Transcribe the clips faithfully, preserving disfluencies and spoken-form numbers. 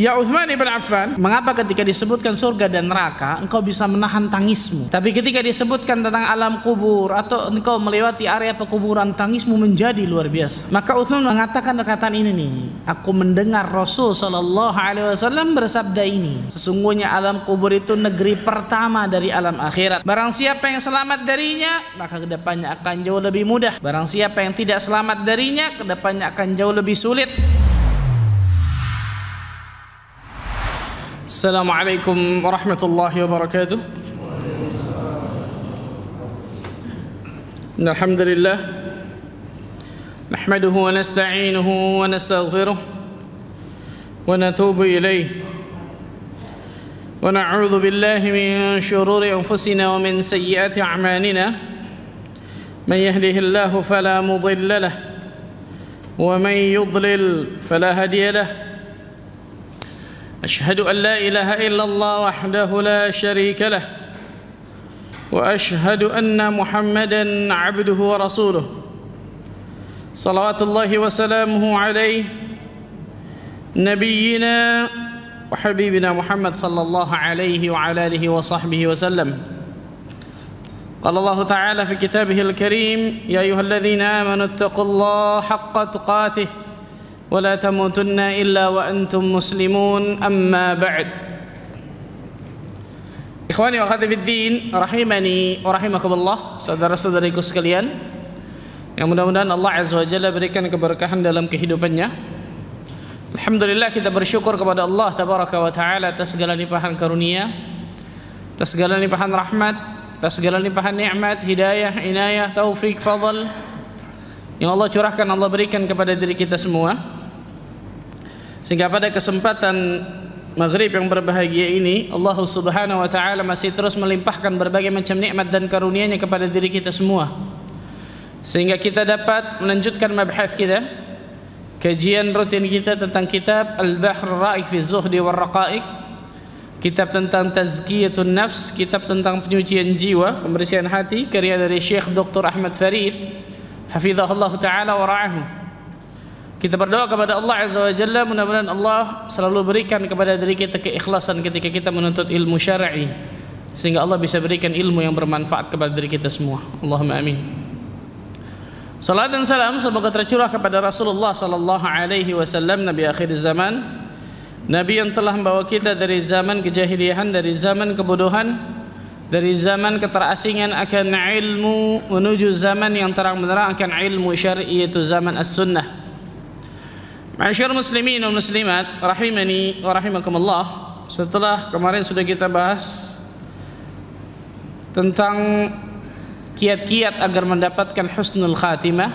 Ya Utsman bin Affan, mengapa ketika disebutkan surga dan neraka engkau bisa menahan tangismu, tapi ketika disebutkan tentang alam kubur atau engkau melewati area pekuburan tangismu menjadi luar biasa? Maka Utsman mengatakan perkataan ini nih, aku mendengar Rasul Shallallahu Alaihi Wasallam bersabda ini, sesungguhnya alam kubur itu negeri pertama dari alam akhirat. Barang siapa yang selamat darinya, maka kedepannya akan jauh lebih mudah. Barang siapa yang tidak selamat darinya, kedepannya akan jauh lebih sulit. Assalamualaikum warahmatullahi wabarakatuh. Alhamdulillah nahmaduhu wa nasta'inuhu wa nastaghfiruh wa natubu ilayh wa na'udzu billahi min syururi anfusina wa min sayyiati a'malina man yahdihillahu fala mudilla lah wa man yudlil fala hadiya lah. أشهد أن لا إله إلا الله وحده لا شريك له وأشهد أن محمدًا عبده ورسوله صلوات الله وسلامه عليه نبينا وحبيبنا محمد صلى الله عليه وعلى آله وصحبه وسلم. قال الله تعالى في كتابه الكريم: يا أيها الذين آمنوا اتقوا الله حق تقاته ولا تموتن إلا وأنتم مسلمون. أما بعد. إخواني وأخواتي في الدين rahimani wa rahimakumullah, saudara-saudariku sekalian yang mudah-mudahan Allah Azza wa Jalla berikan keberkahan dalam kehidupannya. Alhamdulillah, kita bersyukur kepada Allah Tabaraka wa Ta'ala atas segala limpahan karunia, atas segala limpahan rahmat, atas segala limpahan nikmat, hidayah, inayah, taufik, fadl yang Allah curahkan, Allah berikan kepada diri kita semua. Sehingga pada kesempatan maghrib yang berbahagia ini, Allah Subhanahu wa Ta'ala masih terus melimpahkan berbagai macam nikmat dan karunia-Nya kepada diri kita semua, sehingga kita dapat melanjutkan mabhath kita, kajian rutin kita tentang kitab Al-Bahr Raif fi Zuhd wa Raqaik, kitab tentang tazkiyatun nafs, kitab tentang penyucian jiwa, pembersihan hati, karya dari Syekh Doktor Ahmad Farid hafizahullah Ta'ala wa ra'ahu. Kita berdoa kepada Allah Azza wa Jalla, mudah-mudahan Allah selalu berikan kepada diri kita keikhlasan ketika kita menuntut ilmu syar'i, sehingga Allah bisa berikan ilmu yang bermanfaat kepada diri kita semua. Allahumma amin. Salat dan salam semoga tercurah kepada Rasulullah Sallallahu Alaihi Wasallam, Nabi akhir zaman, Nabi yang telah membawa kita dari zaman kejahiliahan, dari zaman kebodohan, dari zaman keterasingan akan ilmu, menuju zaman yang terang benderang akan ilmu syar'i, yaitu zaman as-sunnah. Ma'asyar muslimin dan muslimat rahimani wa rahimakumullah, setelah kemarin sudah kita bahas tentang kiat-kiat agar mendapatkan husnul khatimah,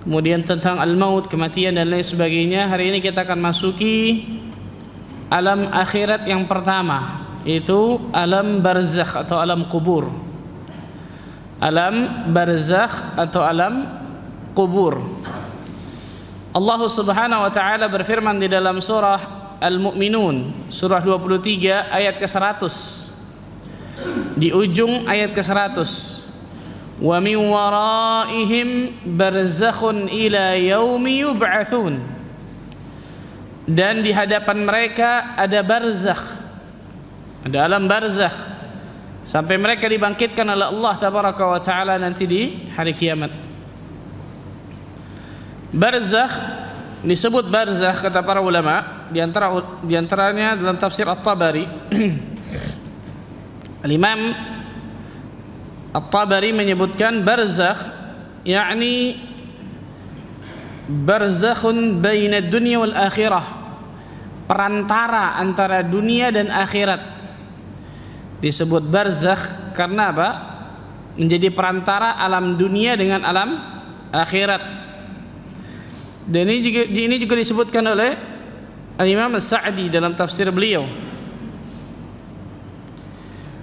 kemudian tentang al-maut, kematian dan lain sebagainya. Hari ini kita akan masuki alam akhirat yang pertama, yaitu alam barzakh atau alam kubur. Alam barzakh atau alam kubur. Allah Subhanahu wa Ta'ala berfirman di dalam surah Al-Mu'minun, surah dua puluh tiga ayat ke seratus, di ujung ayat ke seratus, wa min waraihim barzakhun ila yaumi yub'atsun, dan di hadapan mereka ada barzakh, ada alam barzakh sampai mereka dibangkitkan oleh Allah Tabaraka wa Ta'ala nanti di hari kiamat. Barzakh disebut barzakh kata para ulama, di antara di antaranya dalam tafsir At-Tabari. Al-Imam At-Tabari menyebutkan barzakh yakni barzakhun baina dunya wal akhirah, perantara antara dunia dan akhirat. Disebut barzakh karena apa? Menjadi perantara alam dunia dengan alam akhirat. Dan ini juga, ini juga disebutkan oleh Imam As-Sa'adi dalam tafsir beliau,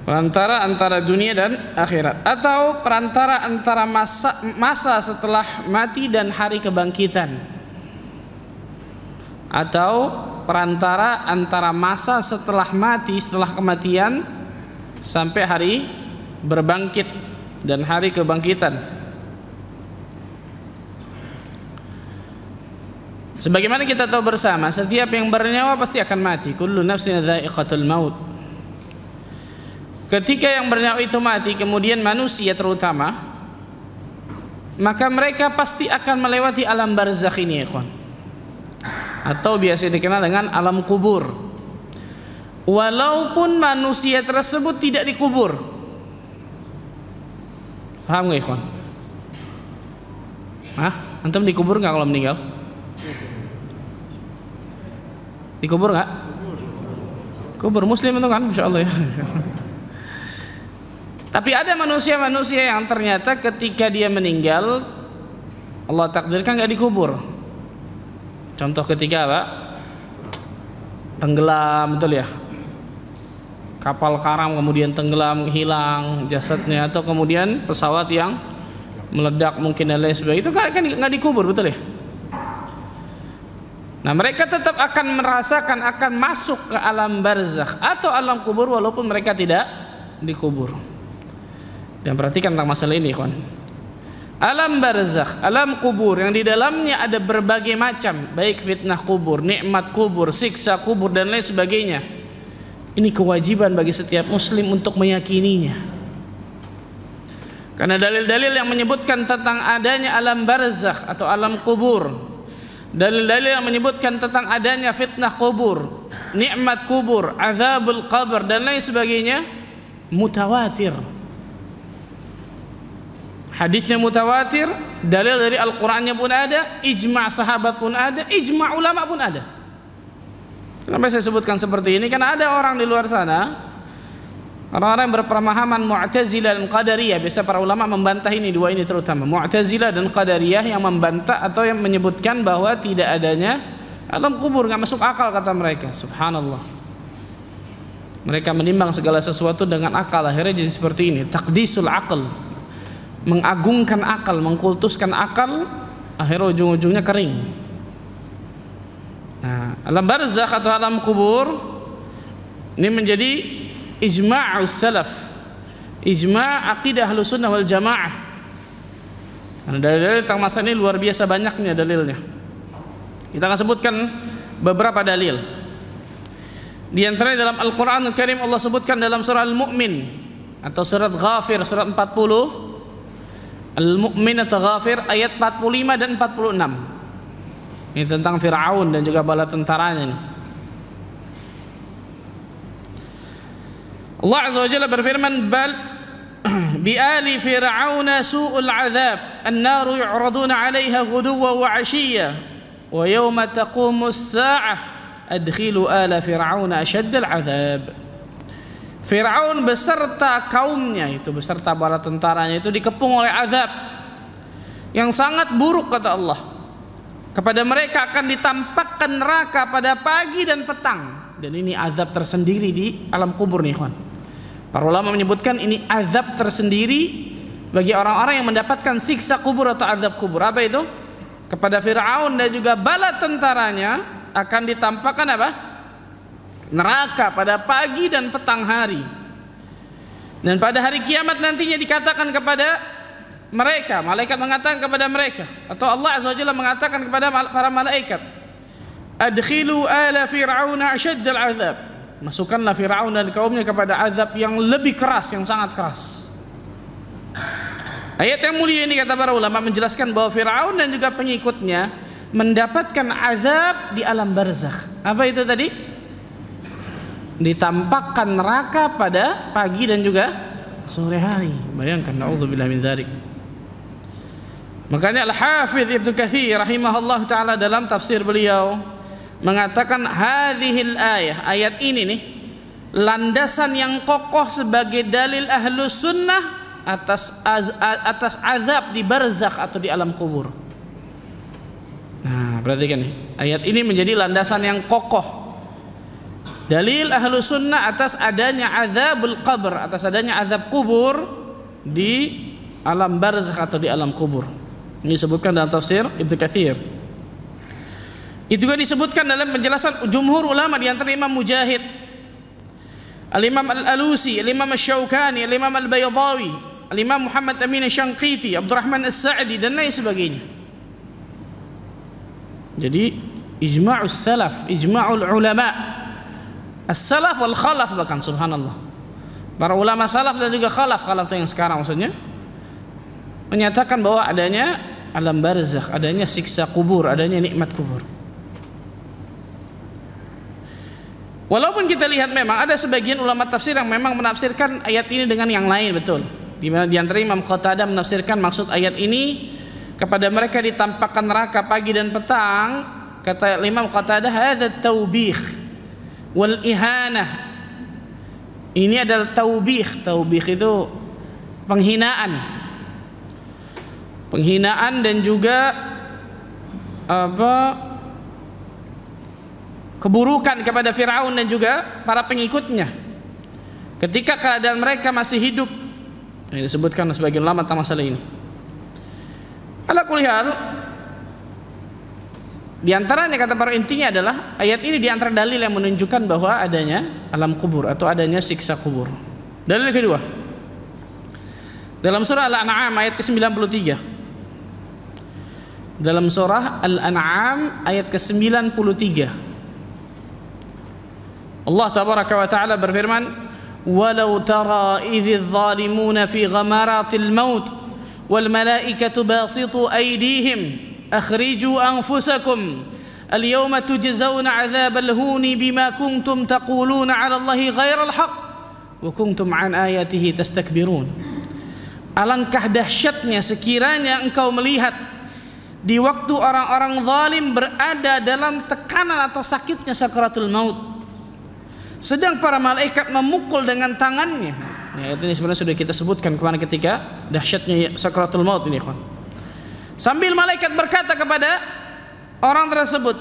perantara antara dunia dan akhirat, atau perantara antara masa, masa setelah mati dan hari kebangkitan, atau perantara antara masa setelah mati, setelah kematian sampai hari berbangkit dan hari kebangkitan. Sebagaimana kita tahu bersama, setiap yang bernyawa pasti akan mati. Kullu nafsin dha'iqatul maut. Ketika yang bernyawa itu mati, kemudian manusia terutama, maka mereka pasti akan melewati alam barzakh ini, ikhwan. Atau biasa dikenal dengan alam kubur. Walaupun manusia tersebut tidak dikubur. Paham nggak, ikhwan? Hah? Antum dikubur nggak kalau meninggal? Dikubur nggak? Kubur muslim itu kan, insya Allah ya. Tapi ada manusia-manusia yang ternyata ketika dia meninggal Allah takdirkan nggak dikubur. Contoh ketika apa? Tenggelam, betul ya? Kapal karam kemudian tenggelam, hilang jasadnya, atau kemudian pesawat yang meledak mungkin dan lain sebagainya, itu kan nggak dikubur, betul ya? Nah, mereka tetap akan merasakan, akan masuk ke alam barzakh atau alam kubur walaupun mereka tidak dikubur. Dan perhatikan tentang masalah ini, ikhwan. Alam barzakh, alam kubur yang di dalamnya ada berbagai macam, baik fitnah kubur, nikmat kubur, siksa kubur dan lain sebagainya. Ini kewajiban bagi setiap muslim untuk meyakininya. Karena dalil-dalil yang menyebutkan tentang adanya alam barzakh atau alam kubur, dalil-dalil yang menyebutkan tentang adanya fitnah kubur, nikmat kubur, azabul qabr dan lain sebagainya mutawatir. Hadisnya mutawatir, dalil dari Al-Qur'annya pun ada, ijma' sahabat pun ada, ijma' ulama pun ada. Kenapa saya sebutkan seperti ini? Karena ada orang di luar sana, orang-orang yang berpemahaman Mu'tazila dan Qadariyah. Biasa para ulama membantah ini, dua ini terutama, Mu'tazila dan Qadariyah, yang membantah atau yang menyebutkan bahwa tidak adanya alam kubur, nggak masuk akal kata mereka. Subhanallah. Mereka menimbang segala sesuatu dengan akal, akhirnya jadi seperti ini, takdisul akal, mengagungkan akal, mengkultuskan akal, akhirnya ujung-ujungnya kering. Nah, alam barzakh atau alam kubur ini menjadi ijma'us salaf, ijma' aqidah ahlus sunnah wal jamaah. Karena dalil-dalil tentang masalah ini luar biasa banyaknya dalilnya. Kita akan sebutkan beberapa dalil. Di antaranya dalam Al-Quran Al-Karim Allah sebutkan dalam surah Al-Mu'min atau surat Ghafir, surat empat puluh, Al-Mu'min atau Ghafir ayat empat puluh lima dan empat puluh enam. Ini tentang Fir'aun dan juga bala tentaranya ini. Allah Azza wa Jalla berfirman, bal bi ali fir'auna su'ul 'adzab an-naru yu'raduna 'alaiha ghuduwwan wa 'ashiyya wa yawma taqumu as-sa'ah adkhilu ala fir'auna ashaddal 'adzab. Fir'aun beserta kaumnya itu, beserta bala tentaranya itu dikepung oleh azab yang sangat buruk kata Allah. Kepada mereka akan ditampakkan neraka pada pagi dan petang. Dan ini azab tersendiri di alam kubur nih, ikhwan. Para ulama menyebutkan ini azab tersendiri bagi orang-orang yang mendapatkan siksa kubur atau azab kubur. Apa itu? Kepada Fir'aun dan juga bala tentaranya akan ditampakkan apa? Neraka pada pagi dan petang hari. Dan pada hari kiamat nantinya dikatakan kepada mereka, malaikat mengatakan kepada mereka, atau Allah Azza wa Jalla mengatakan kepada para malaikat, adkhilu ala fir'auna ashaddal azab. Masukkanlah Fir'aun dan kaumnya kepada azab yang lebih keras, yang sangat keras. Ayat yang mulia ini kata para ulama menjelaskan bahwa Fir'aun dan juga pengikutnya mendapatkan azab di alam barzakh. Apa itu tadi? Ditampakkan neraka pada pagi dan juga sore hari. Bayangkan, na'udzubillah min dzalik. Makanya Al-Hafidh Ibnu Katsir rahimahullah ta'ala dalam tafsir beliau mengatakan, hadhil ayah, ayat ini nih landasan yang kokoh sebagai dalil ahlus sunnah atas az, atas azab di barzakh atau di alam kubur. Nah, perhatikan nih, ayat ini menjadi landasan yang kokoh, dalil ahlus sunnah atas adanya azabul qabr, atas adanya azab kubur di alam barzakh atau di alam kubur. Ini disebutkan dalam tafsir Ibnu Katsir. Itu juga disebutkan dalam penjelasan jumhur ulama, di antara Imam Mujahid, Al-Imam Al-Alusi, Al-Imam Al-Syaukani, Al-Imam Al-Baydawi, Al-Imam Muhammad Amin Asy-Syanqiti, Abdurrahman As-Sa'adi dan lain sebagainya. Jadi ijma'us salaf, ijma'ul ulama, as-salaf wal khalaf, bahkan subhanallah, para ulama salaf dan juga khalaf, khalaf itu yang sekarang maksudnya, menyatakan bahwa adanya alam barzakh, adanya siksa kubur, adanya nikmat kubur. Walaupun kita lihat memang ada sebagian ulama tafsir yang memang menafsirkan ayat ini dengan yang lain, betul. Di mana diantara Imam Qatadah menafsirkan maksud ayat ini, kepada mereka ditampakkan neraka pagi dan petang. Kata Imam Qatadah, hadza taubikh wal ihanah. Ini adalah taubikh. Taubikh itu penghinaan. Penghinaan dan juga apa? Keburukan kepada Firaun dan juga para pengikutnya ketika keadaan mereka masih hidup. Ini disebutkan sebagian ulama tentang masalah ini. Ala kulli hal, di antaranya kata para intinya adalah ayat ini di antara dalil yang menunjukkan bahwa adanya alam kubur atau adanya siksa kubur. Dalil kedua, dalam surah Al-An'am ayat ke sembilan puluh tiga. Dalam surah Al-An'am ayat ke sembilan puluh tiga, Allah tabaraka wa taala berfirman, "Walau tara idz zalimuna fi ghamaratil maut wal malaikatu basitu aydihim akhriju anfusakum al yawma tujzauna adzabal huni bima kuntum taquluna 'ala Allahi ghairal haqq wa kuntum 'an ayatihi tastakbirun." Alangkah dahsyatnya sekiranya engkau melihat di waktu orang-orang zalim berada dalam tekanan atau sakitnya sakaratul maut, sedang para malaikat memukul dengan tangannya. Ya, itu sebenarnya sudah kita sebutkan kemarin ketika dahsyatnya sakaratul maut ini, ikhwan. Sambil malaikat berkata kepada orang tersebut,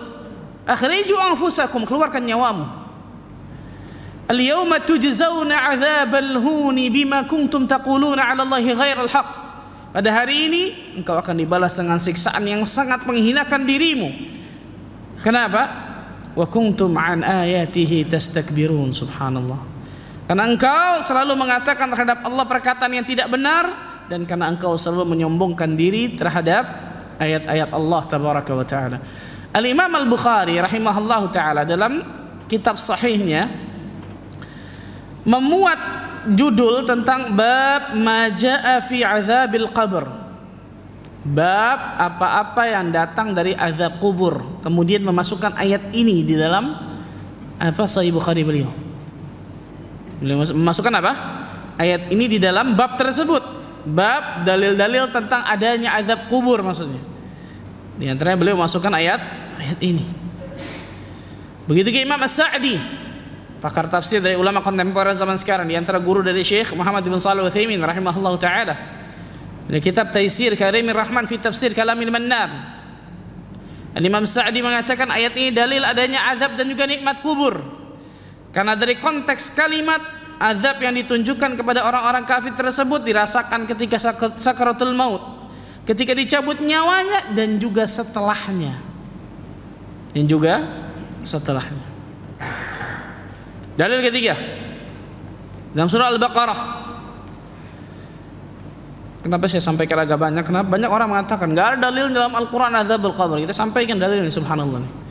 "Akhriju anfusakum, keluarkan nyawamu. Al-yawma tujzauna 'adzabal huni bima kuntum taquluna 'ala Allahi ghairal haqq." Pada hari ini engkau akan dibalas dengan siksaan yang sangat menghinakan dirimu. Kenapa? Wa kuntum 'an ayatihi tastakbirun, subhanallah. Karena engkau selalu mengatakan terhadap Allah perkataan yang tidak benar, dan karena engkau selalu menyombongkan diri terhadap ayat-ayat Allah tabaraka wa ta'ala. Al-Imam Al-Bukhari rahimahullahu ta'ala dalam kitab sahihnya memuat judul tentang bab maja'a fi azabil qabr, bab apa-apa yang datang dari azab kubur, kemudian memasukkan ayat ini di dalam apa Sahih Bukhari beliau. Beliau memasukkan apa? Ayat ini di dalam bab tersebut, bab dalil-dalil tentang adanya azab kubur maksudnya. Di antaranya beliau masukkan ayat ayat ini. Begitu juga Imam As-Sa'adi, pakar tafsir dari ulama kontemporer zaman sekarang, di antara guru dari Syekh Muhammad bin Saleh Al Utsaimin rahimahullahu taala. Dalam kitab Taisir Karimir Rahman fi Tafsir Kalamil Mannan, Imam As-Sa'adi mengatakan ayat ini dalil adanya azab dan juga nikmat kubur. Karena dari konteks kalimat azab yang ditunjukkan kepada orang-orang kafir tersebut dirasakan ketika sakaratul maut, ketika dicabut nyawanya, dan juga setelahnya. Dan juga setelahnya. Dalil ketiga, dalam surah Al-Baqarah. Kenapa saya sampaikan agak banyak? Kenapa banyak orang mengatakan nggak ada dalil dalam Al-Quran azabul qabr. Kita sampaikan dalil ini, subhanallah.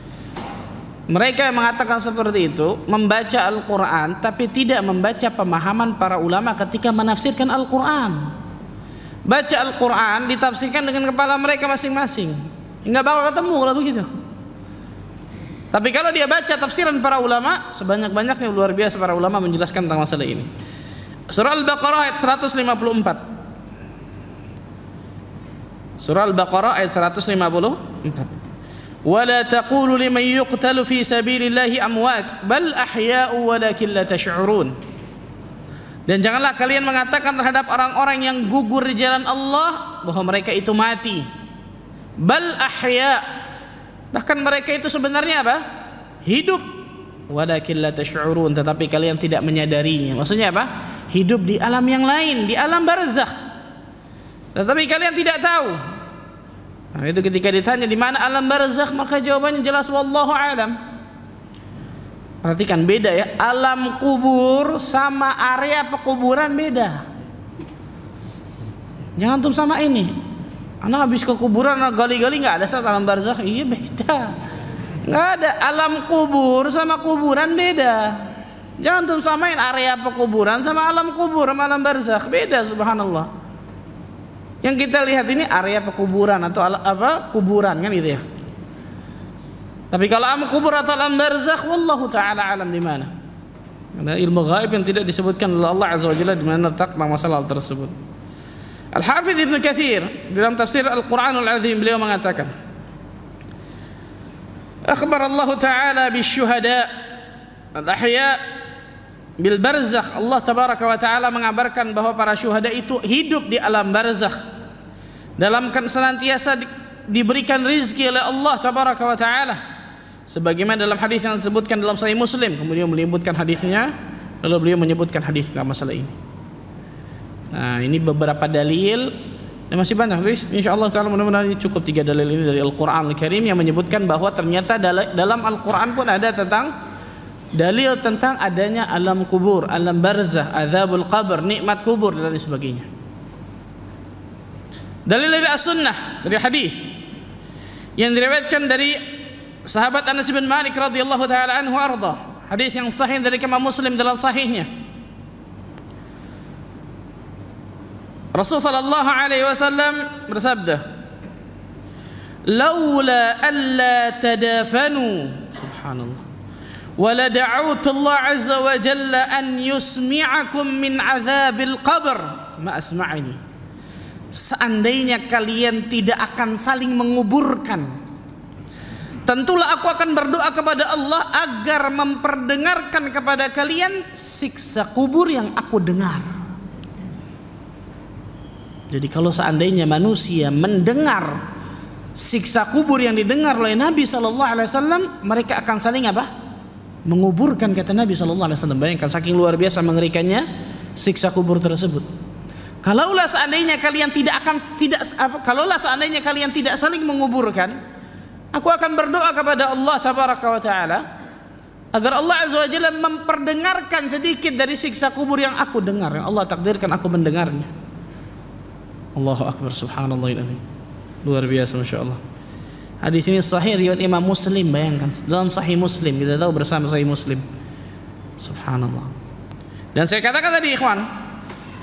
Mereka yang mengatakan seperti itu membaca Al-Quran tapi tidak membaca pemahaman para ulama ketika menafsirkan Al-Quran. Baca Al-Quran ditafsirkan dengan kepala mereka masing-masing, nggak bakal ketemu kalau begitu. Tapi kalau dia baca tafsiran para ulama, sebanyak-banyaknya luar biasa para ulama menjelaskan tentang masalah ini. Surah Al-Baqarah ayat seratus lima puluh empat. Surah Al-Baqarah ayat seratus lima puluh empat. وَلَا تَقُولُوا لِمَنْ يُقْتَلُ فِي سَبِيلِ اللَّهِ أَمْوَاتٌ بَلْ أَحْيَاءٌ وَلَكِنْ لَا تَشْعُرُونَ. Dan janganlah kalian mengatakan terhadap orang-orang yang gugur di jalan Allah bahwa mereka itu mati. بَلْ أَحْيَاءٌ, bahkan mereka itu sebenarnya apa? Hidup. وَلَكِنْ لَا تَشْعُرُونَ, tetapi kalian tidak menyadarinya. Maksudnya apa? Hidup di alam yang lain, di alam barzakh, tetapi kalian tidak tahu. Nah, itu ketika ditanya di mana alam barzakh, maka jawabannya jelas, wallahu alam. Perhatikan, beda ya, alam kubur sama area pekuburan beda. Jangan antum sama ini. Anak habis ke kuburan, gali-gali nggak ada saat alam barzakh. Iya beda, nggak ada. Alam kubur sama kuburan beda. Jangan tuh samain area pekuburan sama alam kubur sama alam barzakh, beda. Subhanallah. Yang kita lihat ini area pekuburan atau apa kuburan kan gitu ya. Tapi kalau alam kubur atau alam barzakh, wallahu taala alam di mana. Ada ilmu gaib yang tidak disebutkan oleh Allah Azza wa Jalla di mana letak masalah tersebut. Al-Hafidh Ibnu Katsir dalam tafsir Al-Qur'anul Azim beliau mengatakan, akhbar Allah Ta'ala bisyuhada al-ahya bil barzakh. Allah Tabaraka wa Ta'ala mengabarkan bahwa para syuhada itu hidup di alam barzakh dalam senantiasa di, diberikan rizki oleh Allah Tabaraka wa Ta'ala sebagaimana dalam hadis yang disebutkan dalam Sahih Muslim. Kemudian beliau menyebutkan hadisnya, lalu beliau menyebutkan hadis tentang masalah ini. Nah, ini beberapa dalil dan masih banyak. Insyaallah taala mudah-mudahan cukup tiga dalil ini dari Al-Qur'an Al-Karim yang menyebutkan bahwa ternyata dalam Al-Qur'an pun ada tentang dalil tentang adanya alam kubur, alam barzah, azabul qabr, nikmat kubur dan lain sebagainya. Dalil dari as-sunnah, dari hadis yang diriwayatkan dari sahabat Anas bin Malik radhiyallahu taala anhu arda. Hadis yang sahih dari Imam Muslim dalam sahihnya. Rasul sallallahu alaihi wasallam bersabda, "Laula alla tadafanu, subhanallah, wala da'awtu Allah azza wa jalla an yusmi'akum min 'adzabil qabr, ma asma'ani." Seandainya kalian tidak akan saling menguburkan, tentulah aku akan berdoa kepada Allah agar memperdengarkan kepada kalian siksa kubur yang aku dengar. Jadi kalau seandainya manusia mendengar siksa kubur yang didengar oleh Nabi Sallallahu Alaihi Wasallam, mereka akan saling apa? Menguburkan, kata Nabi Sallallahu Alaihi Wasallam. Bayangkan saking luar biasa mengerikannya siksa kubur tersebut. Kalaulah seandainya kalian tidak akan tidak apa? Kalaulah seandainya kalian tidak saling menguburkan, aku akan berdoa kepada Allah Tabaraka wa Taala agar Allah Azza wa Jalla memperdengarkan sedikit dari siksa kubur yang aku dengar, yang Allah takdirkan aku mendengarnya. Allahu Akbar, subhanallah, luar biasa, masya Allah. Hadis ini sahih riwayat Imam Muslim, bayangkan dalam Sahih Muslim, kita tahu bersama Sahih Muslim, subhanallah. Dan saya katakan tadi ikhwan,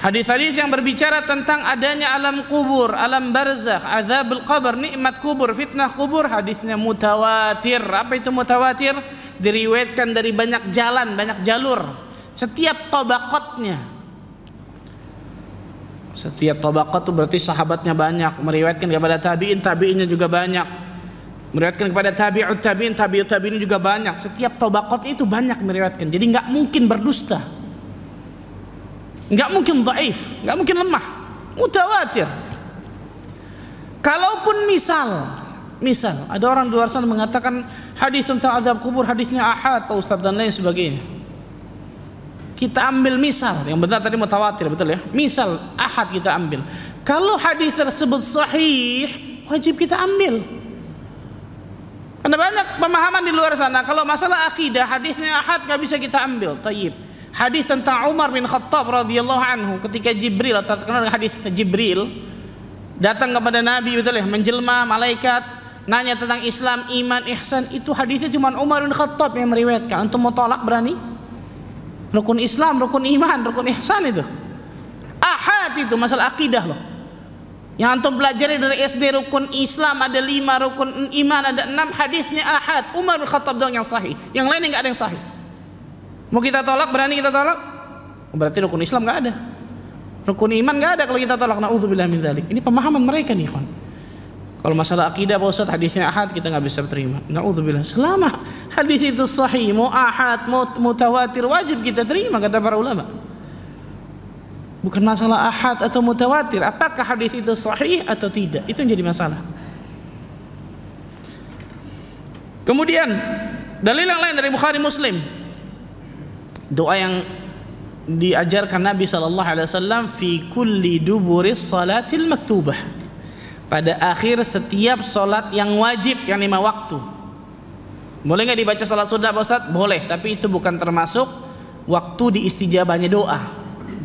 hadis-hadis yang berbicara tentang adanya alam kubur, alam barzakh, azabul qabr, nikmat kubur, fitnah kubur, hadisnya mutawatir. Apa itu mutawatir? Diriwayatkan dari banyak jalan, banyak jalur, setiap tabaqatnya. Setiap tabaqat itu berarti sahabatnya banyak, meriwayatkan kepada tabi'in, tabi'innya juga banyak, meriwayatkan kepada tabi'ut tabi'in, tabi'ut tabi'in juga banyak. Setiap tabaqat itu banyak meriwayatkan. Jadi nggak mungkin berdusta, nggak mungkin dhaif, nggak mungkin lemah, mutawatir. Kalaupun misal misal ada orang di luar sana mengatakan hadis tentang azab kubur hadisnya ahad, Pak Ustaz dan lain sebagainya, kita ambil misal, yang benar tadi mutawatir, betul ya? Misal ahad kita ambil. Kalau hadis tersebut sahih, wajib kita ambil. Karena banyak pemahaman di luar sana, kalau masalah akidah hadisnya ahad gak bisa kita ambil. Tayyib. Hadis tentang Umar bin Khattab radhiyallahu anhu ketika Jibril, atau terkenal hadis Jibril datang kepada Nabi, betul ya? Menjelma malaikat, nanya tentang Islam, iman, ihsan. Itu hadisnya cuma Umar bin Khattab yang meriwayatkan. Antum mau tolak berani? Rukun Islam, rukun iman, rukun ihsan itu ahad, itu masalah akidah loh. Yang antum pelajari dari S D rukun Islam ada lima, rukun iman ada enam, hadisnya ahad. Umar bin Khattab doang yang sahih, yang lainnya nggak ada yang sahih. Mau kita tolak, berani kita tolak? Berarti rukun Islam nggak ada, rukun iman nggak ada kalau kita tolak. Na'udzubillah min dzalik. Ini pemahaman mereka nih kawan. Kalau masalah akidah Pak Ustaz hadisnya ahad kita nggak bisa terima. Na'udzubillah. Selama hadis itu sahih, mau ahad, mau mutawatir, wajib kita terima, kata para ulama. Bukan masalah ahad atau mutawatir, apakah hadis itu sahih atau tidak, itu yang jadi masalah. Kemudian dalil yang lain dari Bukhari Muslim, doa yang diajarkan Nabi shallallahu alaihi wasallam, fi kulli duburis salatil maktubah, pada akhir setiap sholat yang wajib, yang lima waktu. Boleh nggak dibaca sholat sunnah Pak Ustaz? Boleh, tapi itu bukan termasuk waktu diistijabahnya doa.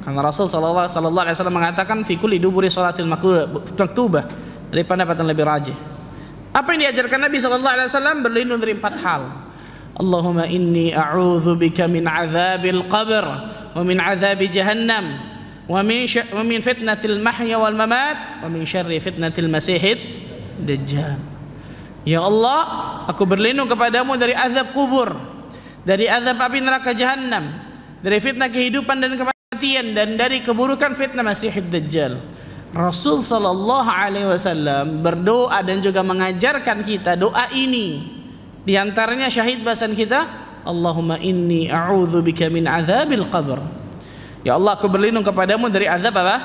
Karena Rasul sallallahu alaihi wasallam mengatakan fi kulli duburi sholatil maktubah, Dari pendapat yang lebih rajih, apa yang diajarkan Nabi shallallahu alaihi wasallam berlindung dari empat hal. Allahumma inni a'udzubika min azabil qabr wa min azabi jahannam wa min wa min fitnatil mahya wal mamat wa min syarri fitnatil masihid dajjal. Ya Allah, aku berlindung kepadamu dari azab kubur, dari azab api neraka jahannam, dari fitnah kehidupan dan kematian, dan dari keburukan fitnah masihid dajjal. Rasul Shallallahu Alaihi Wasallam berdoa dan juga mengajarkan kita doa ini. Di antaranya syahid bahasan kita, Allahumma inni a'udzubika min azabil qabr. Ya Allah, aku berlindung kepadamu dari azab apa?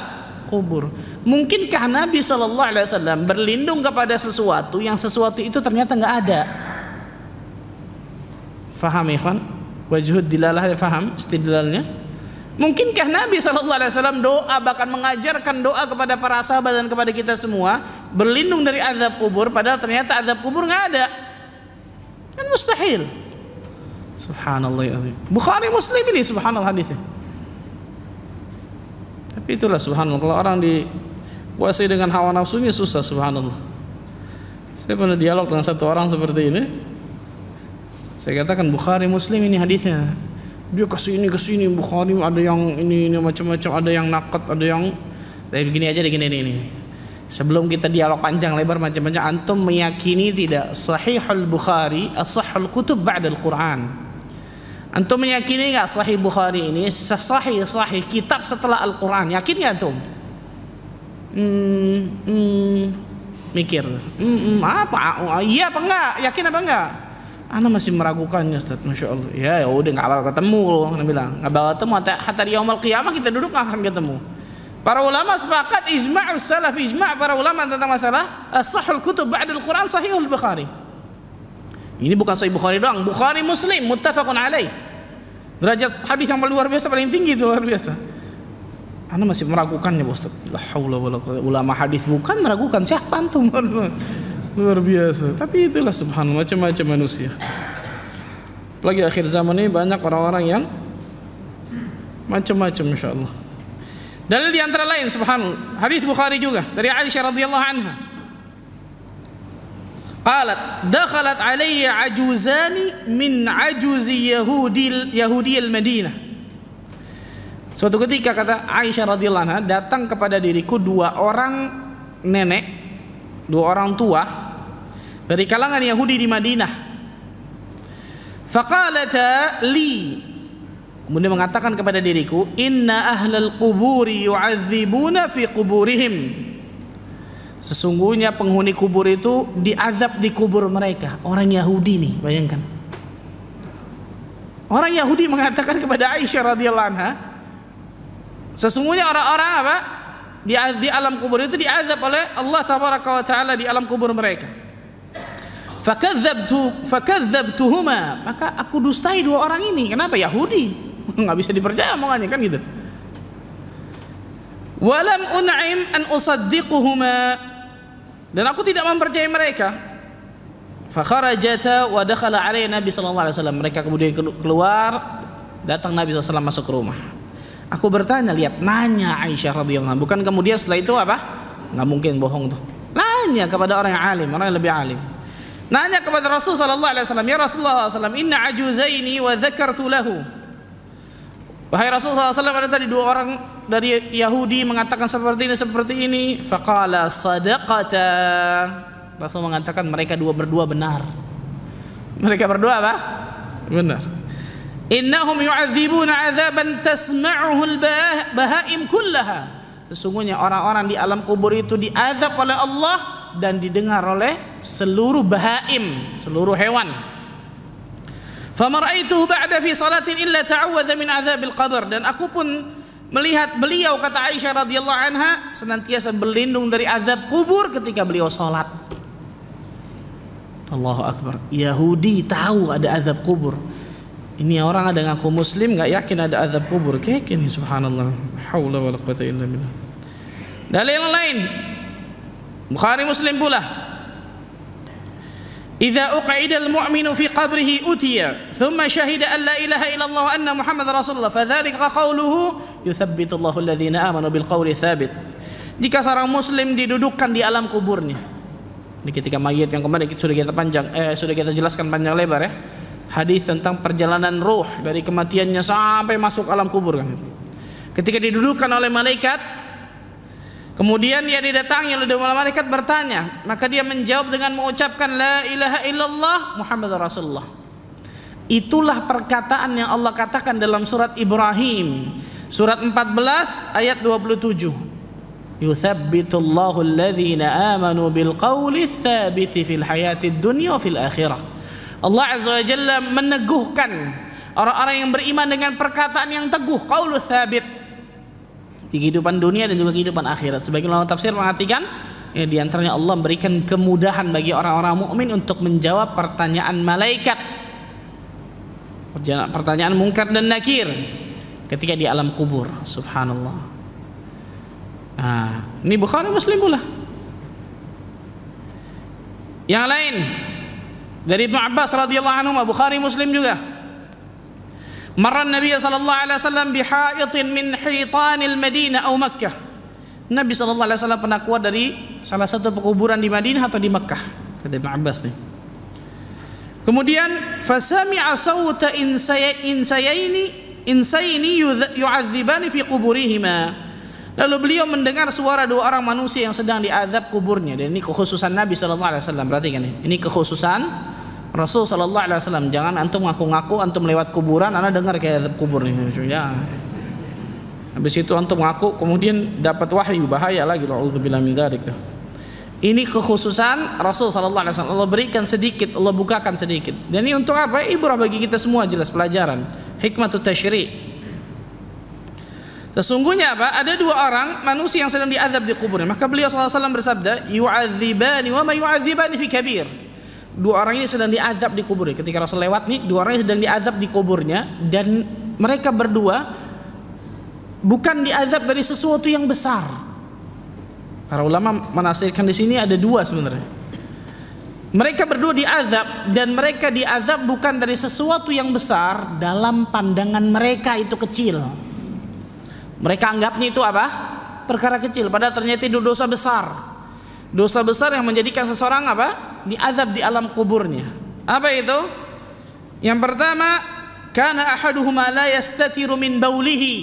Kubur. Mungkinkah Nabi Shallallahu Alaihi Wasallam berlindung kepada sesuatu yang sesuatu itu ternyata nggak ada? Faham ikhwan? Wajhud dilalah faham istidlalnya? Mungkinkah Nabi shallallahu alaihi wasallam doa, bahkan mengajarkan doa kepada para sahabat dan kepada kita semua, berlindung dari azab kubur, padahal ternyata azab kubur nggak ada? Kan mustahil. Subhanallah ya Allah. Bukhari Muslim ini subhanallah hadisnya. Tapi itulah subhanallah, kalau orang dikuasai dengan hawa nafsunya susah subhanallah. Saya pernah dialog dengan satu orang seperti ini. Saya katakan Bukhari Muslim ini hadisnya. Dia kasih ini, kasih ini, Bukhari ada yang ini, ini macam-macam, ada yang nakat, ada yang dari begini aja, begini ini, ini. Sebelum kita dialog panjang lebar macam-macam, antum meyakini tidak Sahihul Bukhari as-sahhul kutub ba'dal Quran? Antum meyakini nggak Sahih Bukhari ini sesahih sahih kitab setelah Al-Quran? Yakin nggak antum? Hmm, hmm, mikir, hmm, hmm, apa? Oh, iya apa enggak? Yakin apa enggak? Ana masih meragukannya Ustaz, Masya Allah. Ya ya udah, gak bakal ketemu loh. Ana bilang gak bakal ketemu. Hatta di yaumul qiyamah kita duduk gak akan ketemu. Para ulama sepakat, ijma' salaf, ijma' para ulama tentang masalah as-sahhul kutub ba'dal Quran Sahihul Bukhari. Ini bukan Sahih Bukhari doang, Bukhari Muslim muttafaqun alaih. Derajat hadis yang luar biasa, paling tinggi itu luar biasa. Ana masih meragukannya Ustaz. La haula wala quwwata. Ulama hadis bukan meragukan, siapa antum? Luar biasa, tapi itulah subhanallah macam-macam manusia. Apalagi akhir zaman ini banyak orang-orang yang macam-macam insyaallah. Dalil di antara lain subhanallah, hadis Bukhari juga dari Aisyah radhiyallahu anha. Qalat, dakhalat alayya ajuzani min ajuzi Yahudi Yahudi al-Madinah. Suatu ketika kata Aisyah radhiyallahu anha, datang kepada diriku dua orang nenek, dua orang tua dari kalangan Yahudi di Madinah. Faqalata li, kemudian mengatakan kepada diriku, inna ahlal quburi yu'adzibuna fi quburihim, sesungguhnya penghuni kubur itu diazab di kubur mereka. Orang Yahudi nih, bayangkan. Orang Yahudi mengatakan kepada Aisyah radhiyallahu anha, sesungguhnya orang-orang apa? Di, di alam kubur itu diazab oleh Allah tabaraka wa taala di alam kubur mereka. Fakadzabtu fakadzabtuhuma, maka aku dustai dua orang ini. Kenapa? Yahudi, nggak bisa dipercaya omongannya kan gitu. Walam un'im an usaddiquhuma, dan aku tidak mempercayai mereka. Fakharajata wa dakhala alaihi Nabi sallallahu alaihi wasallam, mereka kemudian keluar, datang Nabi sallallahu alaihi wasallam masuk ke rumah. Aku bertanya, lihat, nanya Aisyah radhiyallahu anha, bukan kemudian setelah itu apa? Nggak mungkin bohong tuh. Nanya kepada orang yang alim, orang yang lebih alim. Nanya kepada Rasul sallallahu alaihi wasallam, ya Rasulullah sallallahu alaihi wasallam, inna ajuzaini wa dzakartu lahu. Wahai Rasul sallallahu alaihi wasallam, ada tadi dua orang dari Yahudi mengatakan seperti ini seperti ini. Faqala sadaqata. Rasul mengatakan mereka dua berdua benar. Mereka berdua apa? Benar. Innahum yu'adzibuna 'adzaban tasma'uhu al-bahaim kullaha. Sesungguhnya orang-orang di alam kubur itu diazab oleh Allah dan didengar oleh seluruh bahaim, seluruh hewan. Famara'aituhu ba'da fi salatin illa ta'awwadha min 'adzabil qabr, dan aku pun melihat beliau kata Aisyah radhiyallahu anha senantiasa berlindung dari azab kubur ketika beliau salat. Allahu akbar. Yahudi tahu ada azab kubur. Ini orang ada ngaku muslim nggak yakin ada azab kubur. Kayak gini subhanallah. Haula wala quwata illa billah. Dalil lain. Bukhari Muslim pula. Idza uqida al-mu'minu fi qabrihi utiya, thumma syahida an la ilaha illallah anna Muhammadar Rasulullah, fadzalika qawluhu yuthabbitu Allahu alladhina amanu bil qawli tsabit. jika seorang muslim didudukkan di alam kuburnya. Ini ketika mayit yang kemarin sudah kita panjang eh, sudah kita jelaskan panjang lebar ya. Hadis tentang perjalanan ruh dari kematiannya sampai masuk alam kubur kan. Ketika didudukkan oleh malaikat, kemudian dia didatangi oleh dua malaikat bertanya, maka dia menjawab dengan mengucapkan la ilaha illallah Muhammadur Rasulullah. Itulah perkataan yang Allah katakan dalam surat Ibrahim, surat empat belas ayat dua puluh tujuh. Yuthabbitullahu alladhina amanu bil qawli tsabiti fil hayatid dunya wa fil akhirah. Allah Azza wa Jalla meneguhkan orang-orang yang beriman dengan perkataan yang teguh, qaulu tsabit, di kehidupan dunia dan juga kehidupan akhirat. Sebagian ulama tafsir mengartikan ya, di antaranya Allah memberikan kemudahan bagi orang-orang mukmin untuk menjawab pertanyaan malaikat, pertanyaan mungkar dan nakir ketika di alam kubur. Subhanallah. Nah, ini Bukhari Muslim pula. Yang lain dari Ibnu Abbas radhiyallahu anhu, Bukhari Muslim juga. Marra Nabi sallallahu alaihi wasallam bi haitin min hitanil Madinah atau Makkah. Nabi sallallahu alaihi wasallam pernah keluar dari salah satu pekuburan di Madinah atau di Makkah, kata Ibnu Abbas nih. Kemudian fasami'a sawta insayaini insayaini yu'adzibani fi quburihima. Lalu beliau mendengar suara dua orang manusia yang sedang diazab kuburnya. Dan ini kekhususan Nabi sallallahu alaihi wasallam, perhatikan ini. Ini kekhususan Rasul sallallahu alaihi wasallam. Jangan antum ngaku-ngaku antum lewat kuburan, ana dengar kayak azab kubur nih. Jangan. Habis itu antum ngaku kemudian dapat wahyu, bahaya lagi. Nauzubillah min dzalik. Ini kekhususan Rasul sallallahu alaihi wasallam. Allah berikan sedikit, Allah bukakan sedikit. Dan ini untuk apa? Ibrah bagi kita semua, jelas pelajaran. Hikmatut tasyri'. Sesungguhnya apa? Ada dua orang manusia yang sedang diazab di kuburnya. Maka beliau shallallahu alaihi wasallam bersabda, yu'adzibani wa ma yu'adzibani fi kabir. Dua orang ini sedang diazab di kuburnya. Ketika Rasul lewat nih, dua orang ini sedang diazab di kuburnya. Dan mereka berdua bukan diazab dari sesuatu yang besar. Para ulama menafsirkan di sini ada dua sebenarnya. Mereka berdua diazab dan mereka diazab bukan dari sesuatu yang besar. Dalam pandangan mereka itu kecil. Mereka anggapnya itu apa? Perkara kecil, padahal ternyata itu dosa besar. Dosa besar yang menjadikan seseorang apa? Diazab di alam kuburnya. Apa itu? Yang pertama, kana ahaduhuma la yastatiru min baulihi.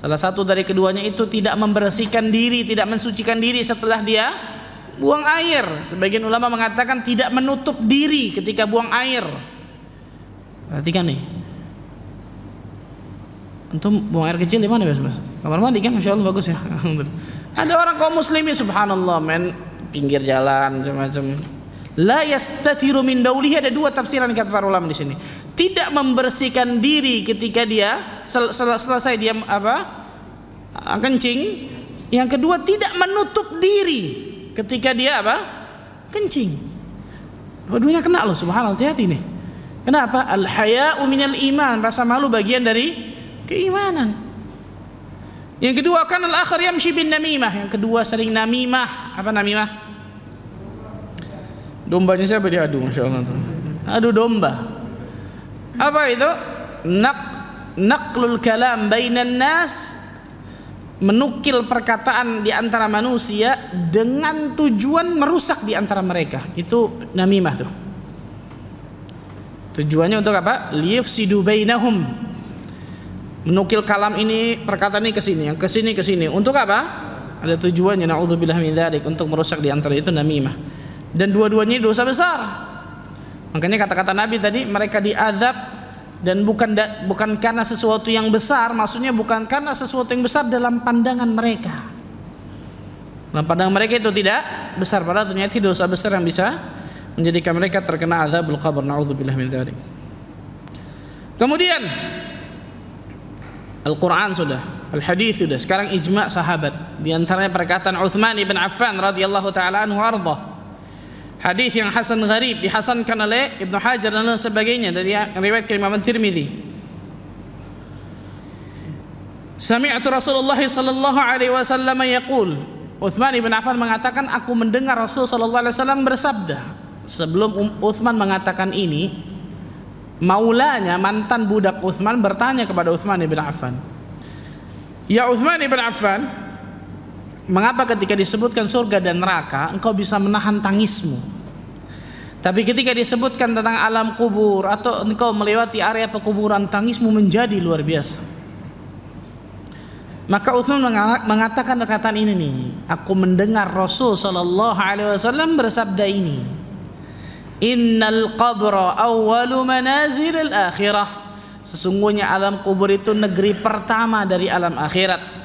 Salah satu dari keduanya itu tidak membersihkan diri, tidak mensucikan diri setelah dia buang air. Sebagian ulama mengatakan tidak menutup diri ketika buang air. Perhatikan nih. Antum buang air kecil di mana Mas? Mas? Kamar mandi kan, masya Allah bagus ya. Ada orang kaum muslimin subhanallah men pinggir jalan macam-macam. La yastatiru min baulihi, ada dua tafsiran kata para ulama di sini. Tidak membersihkan diri ketika dia sel sel selesai dia apa? kencing. Yang kedua tidak menutup diri ketika dia apa? kencing. Dua-duanya kena loh subhanallah, hati-hati nih. Kenapa? Al haya'u minal iman, rasa malu bagian dari keimanan. Yang kedua kan al-akhir yamshi bin namimah, yang kedua sering namimah. Apa namimah? Dombanya siapa diadu, masya Allah. Adu domba. Apa itu? Naq naqlul kalam bainan nas, menukil perkataan di antara manusia dengan tujuan merusak di antara mereka. Itu namimah tuh. Tujuannya untuk apa? Liyufsidu bainahum. Menukil kalam ini, perkataan ini ke sini, yang ke sini ke sini. Untuk apa? Ada tujuannya, naudzubillah min dzalik, untuk merusak di antara itu namimah. Dan dua-duanya dosa besar. Makanya kata-kata Nabi tadi, mereka diazab dan bukan bukan karena sesuatu yang besar, maksudnya bukan karena sesuatu yang besar dalam pandangan mereka. Dalam pandangan mereka itu tidak besar, padahal ternyata dosa besar yang bisa menjadikan mereka terkena azabul qabr, naudzubillah min dzalik. Kemudian Al-Quran sudah, Al-Hadith sudah, sekarang ijma' sahabat. Di antaranya perkataan Utsman bin Affan radhiyallahu ta'ala anhu arda. Hadith yang hasan gharib, dihasankan oleh Ibnu Hajar dan lain sebagainya, dari riwayat Imam Tirmidzi. Sami'tu Rasulullah sallallahu alaihi wasallam yaqul. Utsman bin Affan mengatakan, aku mendengar Rasul sallallahu alaihi wasallam bersabda. Sebelum Utsman mengatakan ini, maulanya, mantan budak Utsman, bertanya kepada Utsman bin Affan, ya Utsman bin Affan, mengapa ketika disebutkan surga dan neraka engkau bisa menahan tangismu, tapi ketika disebutkan tentang alam kubur atau engkau melewati area pekuburan tangismu menjadi luar biasa? Maka Utsman mengatakan perkataan ini nih, aku mendengar Rasul Shallallahu Alaihi Wasallam bersabda ini, Innal qabra awwalu manazilil akhirah, sesungguhnya alam kubur itu negeri pertama dari alam akhirat.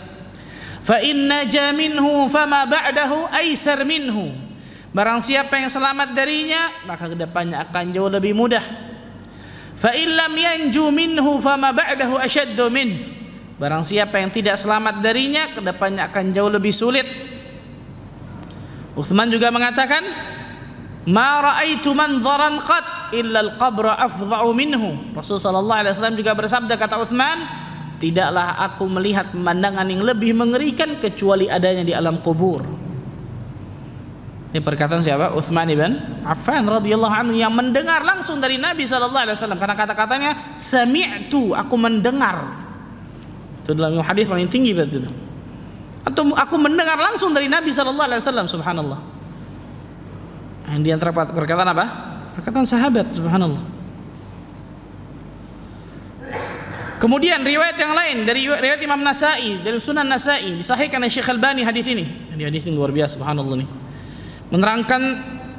Fa inna jaminhu fama ba'dahu aisar minhu, barang siapa yang selamat darinya maka kedepannya akan jauh lebih mudah. Fa illam yanju minhu fama ba'dahu ashaddu min, barang siapa yang tidak selamat darinya kedepannya akan jauh lebih sulit. Utsman juga mengatakan, ma ra'aitu manzaran qat illa al-qabra afdha'u minhu. Rasulullah sallallahu alaihi wasallam juga bersabda, kata Utsman, tidaklah aku melihat pemandangan yang lebih mengerikan kecuali adanya di alam kubur. Ini perkataan siapa? Utsman bin Affan radhiyallahu anhu yang mendengar langsung dari Nabi sallallahu alaihi wasallam, karena kata-katanya sami'tu, aku mendengar. Itu dalam hadis paling tinggi berarti. Atau aku mendengar langsung dari Nabi sallallahu alaihi wasallam, subhanallah. Yang di antara perkataan apa? Perkataan sahabat, subhanallah. Kemudian riwayat yang lain dari riwayat Imam Nasa'i, dari Sunan Nasa'i, disahihkan oleh Syekh Al-Albani hadis ini. Ini hadis ini luar biasa, subhanallah nih. Menerangkan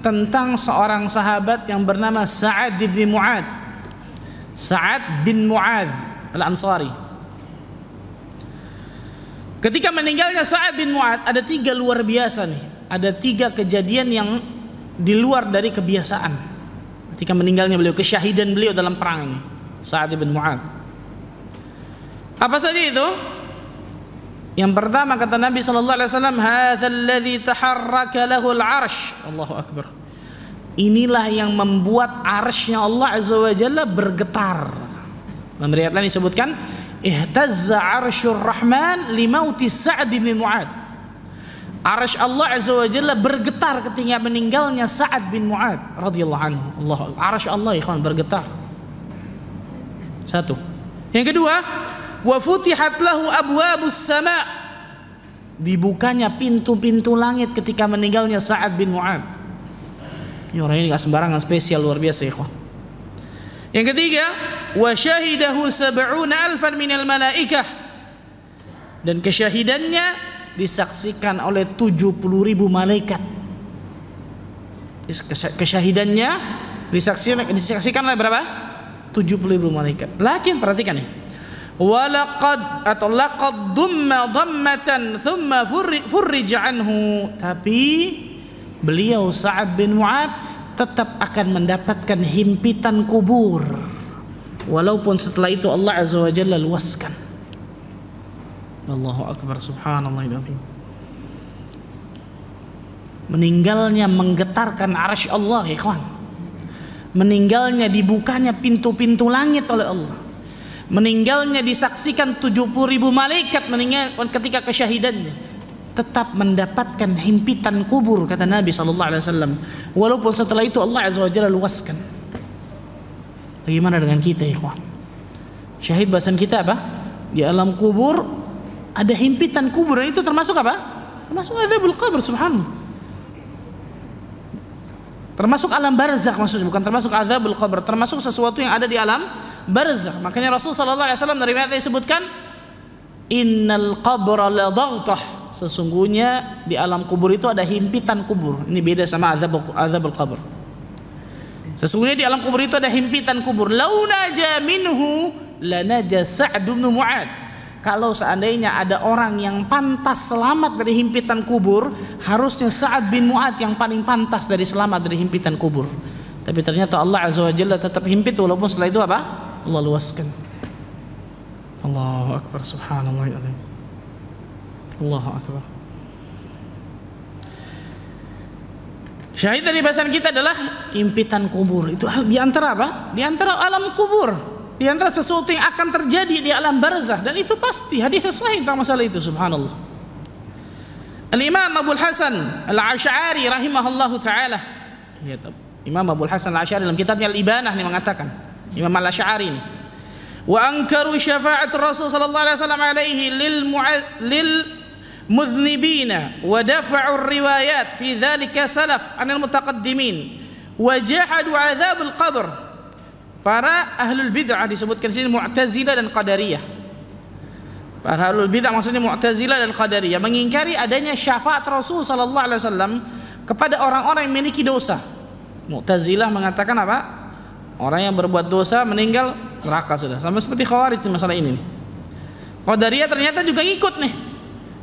tentang seorang sahabat yang bernama Sa'd bin Mu'adh. Sa'd bin Mu'adh Al-Ansari. Ketika meninggalnya Sa'd bin Mu'adh, ada tiga luar biasa nih. Ada tiga kejadian yang di luar dari kebiasaan. Ketika meninggalnya beliau, kesyahidan beliau dalam perang ini, Sa'd bin Mu'adh. Apa saja itu? Yang pertama kata Nabi sallallahu alaihi wasallam, "Hadzal ladzi taharraka lahul arsh." Allahu akbar. Inilah yang membuat arshnya Allah azza wa jalla bergetar. Dalam riwayat lain disebutkan, "Ihtazza arsyur rahman limauti Sa'd bin Mu'adh." Arsh Allah azza wa jalla bergetar ketika meninggalnya Sa'd bin Mu'adh radhiyallahu anhu. Allah, arsh Allah ikhwan bergetar. Satu. Yang kedua, wa futihat lahu abwabus sama', dibukanya pintu-pintu langit ketika meninggalnya Sa'd bin Mu'adh. Ini orang ini gak sembarangan, spesial luar biasa ikhwan. Yang ketiga, wa syahidahu sab'una alfan minal malaikah, dan kesyahidannya disaksikan oleh tujuh puluh ribu malaikat. Kesyahidannya disaksikan, disaksikan oleh berapa? tujuh puluh ribu malaikat. Lakin perhatikan nih, walaqad atau laqad dumma dhammatan thumma furrij anhu, tapi beliau Sa'd bin Mu'adh tetap akan mendapatkan himpitan kubur walaupun setelah itu Allah azza wa jalla luaskan. Allahu akbar, subhanallah. Meninggalnya menggetarkan arsy Allah ikhwan. Meninggalnya dibukanya pintu-pintu langit oleh Allah. Meninggalnya disaksikan tujuh puluh ribu malaikat meninggal ketika kesyahidannya, tetap mendapatkan himpitan kubur kata Nabi sallallahu alaihi wasallam, walaupun setelah itu Allah azza wajalla luaskan. Bagaimana dengan kita ikhwan? Syahid bahasan kita apa? Di alam kubur ada himpitan kubur, itu termasuk apa? Termasuk azabul qabr, subhanallah. Termasuk alam barzakh maksudnya, bukan termasuk azabul qabr, termasuk sesuatu yang ada di alam barzakh. Makanya Rasul sallallahu alaihi wasallam dari riwayat disebutkan, innal qabra la dhaghtah, sesungguhnya di alam kubur itu ada himpitan kubur. Ini beda sama azab azabul qabr. Sesungguhnya di alam kubur itu ada himpitan kubur. Launa jaminhu lanaja Sa'd bin Mu'adh. Kalau seandainya ada orang yang pantas selamat dari himpitan kubur, harusnya Sa'd bin Mu'adh yang paling pantas dari selamat dari himpitan kubur. Tapi ternyata Allah azza wa jalla tetap himpit walaupun setelah itu apa? Allah luaskan. Allahu akbar, subhanallah. Allahu akbar. Syahid dari bahasan kita adalah impitan kubur. Itu di antara apa? Di antara alam kubur, di antara sesuatu yang akan terjadi di alam barzah, dan itu pasti hadis sahih tentang masalah itu, subhanallah. Al-Imam Abu Hasan Al-Asy'ari rahimahullahu taala, lihat Imam Abu Hasan Al-Asy'ari dalam kitabnya Al-Ibanah nih mengatakan, Imam Al-Asy'ari ini, wa ankaru syafa'at Rasul sallallahu alaihi wasallam alaihi lil mudhnibina wa dafa'u riwayat fi dhalika salaf anil mutaqaddimin wa jahadu azab al-qabr. Para ahlul bid'ah disebutkan sini Mu'tazila dan Qadariyah. Para ahlul bid'ah maksudnya Mu'tazila dan Qadariyah mengingkari adanya syafaat Rasul sallallahu alaihi wasallam kepada orang-orang yang memiliki dosa. Mu'tazilah mengatakan apa? Orang yang berbuat dosa meninggal neraka sudah. Sama seperti Khawarij masalah ini. Qadariyah ternyata juga ikut nih.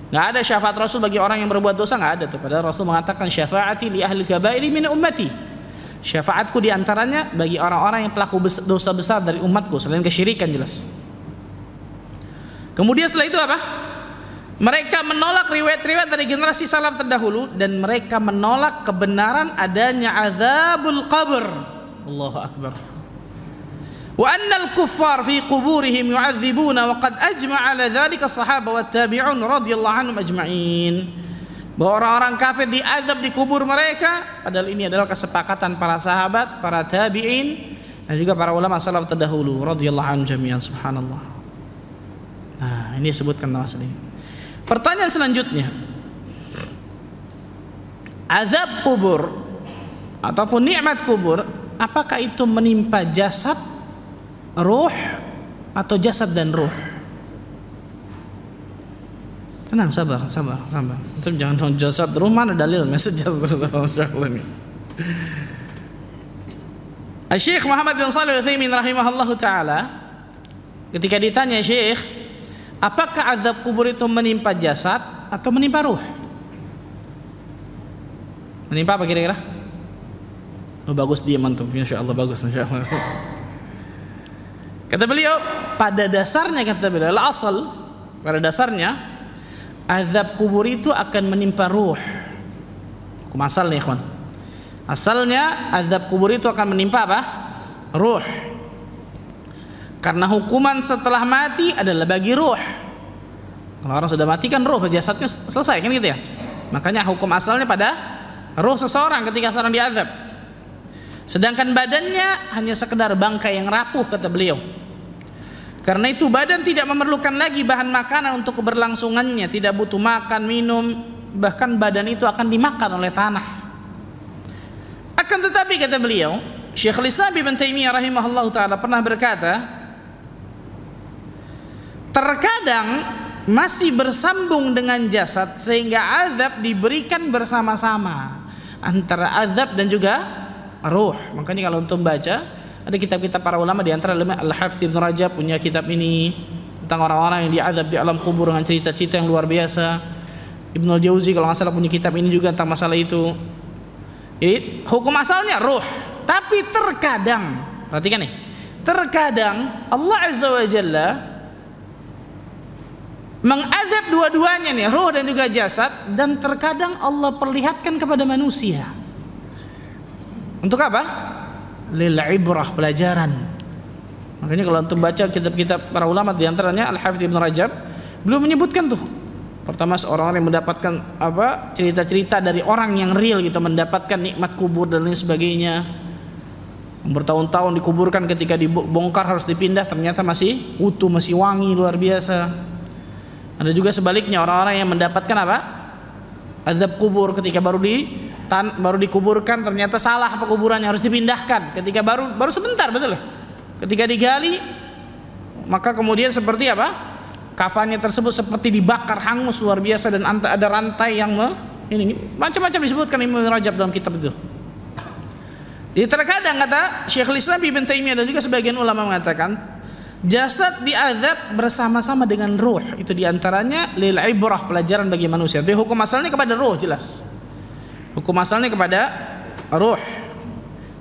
Nggak ada syafaat Rasul bagi orang yang berbuat dosa, nggak ada tuh. Padahal Rasul mengatakan syafaati li ahli kabairi min ummati. Syafaatku diantaranya bagi orang-orang yang pelaku dosa besar dari umatku selain kesyirikan jelas. Kemudian setelah itu apa? Mereka menolak riwayat-riwayat dari generasi salaf terdahulu dan mereka menolak kebenaran adanya azabul qabr. Allahu akbar. Wa annal kuffar fi quburihim yu'adzibuna wa qad ajma'a ala dzalika as-sahaba wat tabi'un radhiyallahu anhum ajma'in. Bahwa orang-orang kafir diazab di kubur mereka, padahal ini adalah kesepakatan para sahabat, para tabi'in dan juga para ulama salaf terdahulu radhiyallahu anhum jami'an. Subhanallah. Nah, ini sebutkan masalah ini. Pertanyaan selanjutnya, azab kubur ataupun nikmat kubur, apakah itu menimpa jasad, ruh, atau jasad dan ruh? Tenang, sabar, sabar, sabar. Itu jangan jasad, ruh mana dalil? Maksud jasad, ruh, masalah ini. Syekh Muhammad bin Saleh Al Utsaimin rahimahullahu taala, ketika ditanya Syekh, apakah azab kubur itu menimpa jasad atau menimpa ruh? Menimpa apa kira-kira? Oh, bagus dia mantum, insya Allah bagus, insya Allah. Kata beliau, pada dasarnya kata beliau, asal pada dasarnya azab kubur itu akan menimpa ruh. Hukum asal nih, ikhwan. Asalnya azab kubur itu akan menimpa apa? Ruh. Karena hukuman setelah mati adalah bagi ruh. Kalau orang sudah mati kan ruh, jasadnya selesai kan gitu ya. Makanya hukum asalnya pada ruh seseorang ketika seorang diazab. Sedangkan badannya hanya sekedar bangkai yang rapuh kata beliau. Karena itu badan tidak memerlukan lagi bahan makanan untuk keberlangsungannya, tidak butuh makan, minum, bahkan badan itu akan dimakan oleh tanah. Akan tetapi kata beliau, Syekhul Islam Ibnu Taimiyah rahimahullahu taala pernah berkata, terkadang masih bersambung dengan jasad sehingga azab diberikan bersama-sama antara azab dan juga ruh. Makanya kalau untuk baca ada kitab-kitab para ulama, di antara Al-Hafidz Ibnu Rajab punya kitab ini tentang orang-orang yang diazab di alam kubur dengan cerita-cerita yang luar biasa. Ibnu Jauzi kalau nggak salah punya kitab ini juga tentang masalah itu. Jadi hukum asalnya ruh, tapi terkadang, perhatikan nih, terkadang Allah Azza wa Jalla mengazab dua-duanya nih, ruh dan juga jasad, dan terkadang Allah perlihatkan kepada manusia. Untuk apa? Lil ibrah, pelajaran. Makanya kalau antum baca kitab-kitab para ulama, diantaranya Al-Hafidz Ibnu Rajab, belum menyebutkan tuh. Pertama seorang yang mendapatkan apa? Cerita-cerita dari orang yang real gitu, mendapatkan nikmat kubur dan lain sebagainya. Bertahun-tahun dikuburkan, ketika dibongkar harus dipindah, ternyata masih utuh, masih wangi, luar biasa. Ada juga sebaliknya orang-orang yang mendapatkan apa? Azab kubur, ketika baru di tan, baru dikuburkan ternyata salah pekuburannya, harus dipindahkan. Ketika baru baru sebentar, betul? Ketika digali maka kemudian seperti apa? Kafannya tersebut seperti dibakar hangus luar biasa, dan ada rantai yang me, ini, ini macam-macam disebutkan Ibnu Rajab dalam kitab itu. Jadi terkadang kata Syekhul Islam Ibnu Taimiyah dan juga sebagian ulama mengatakan jasad diazab bersama-sama dengan ruh. Itu diantaranya lil ibrah, pelajaran bagi manusia. Jadi hukum asalnya kepada ruh jelas. Hukum asalnya kepada ruh.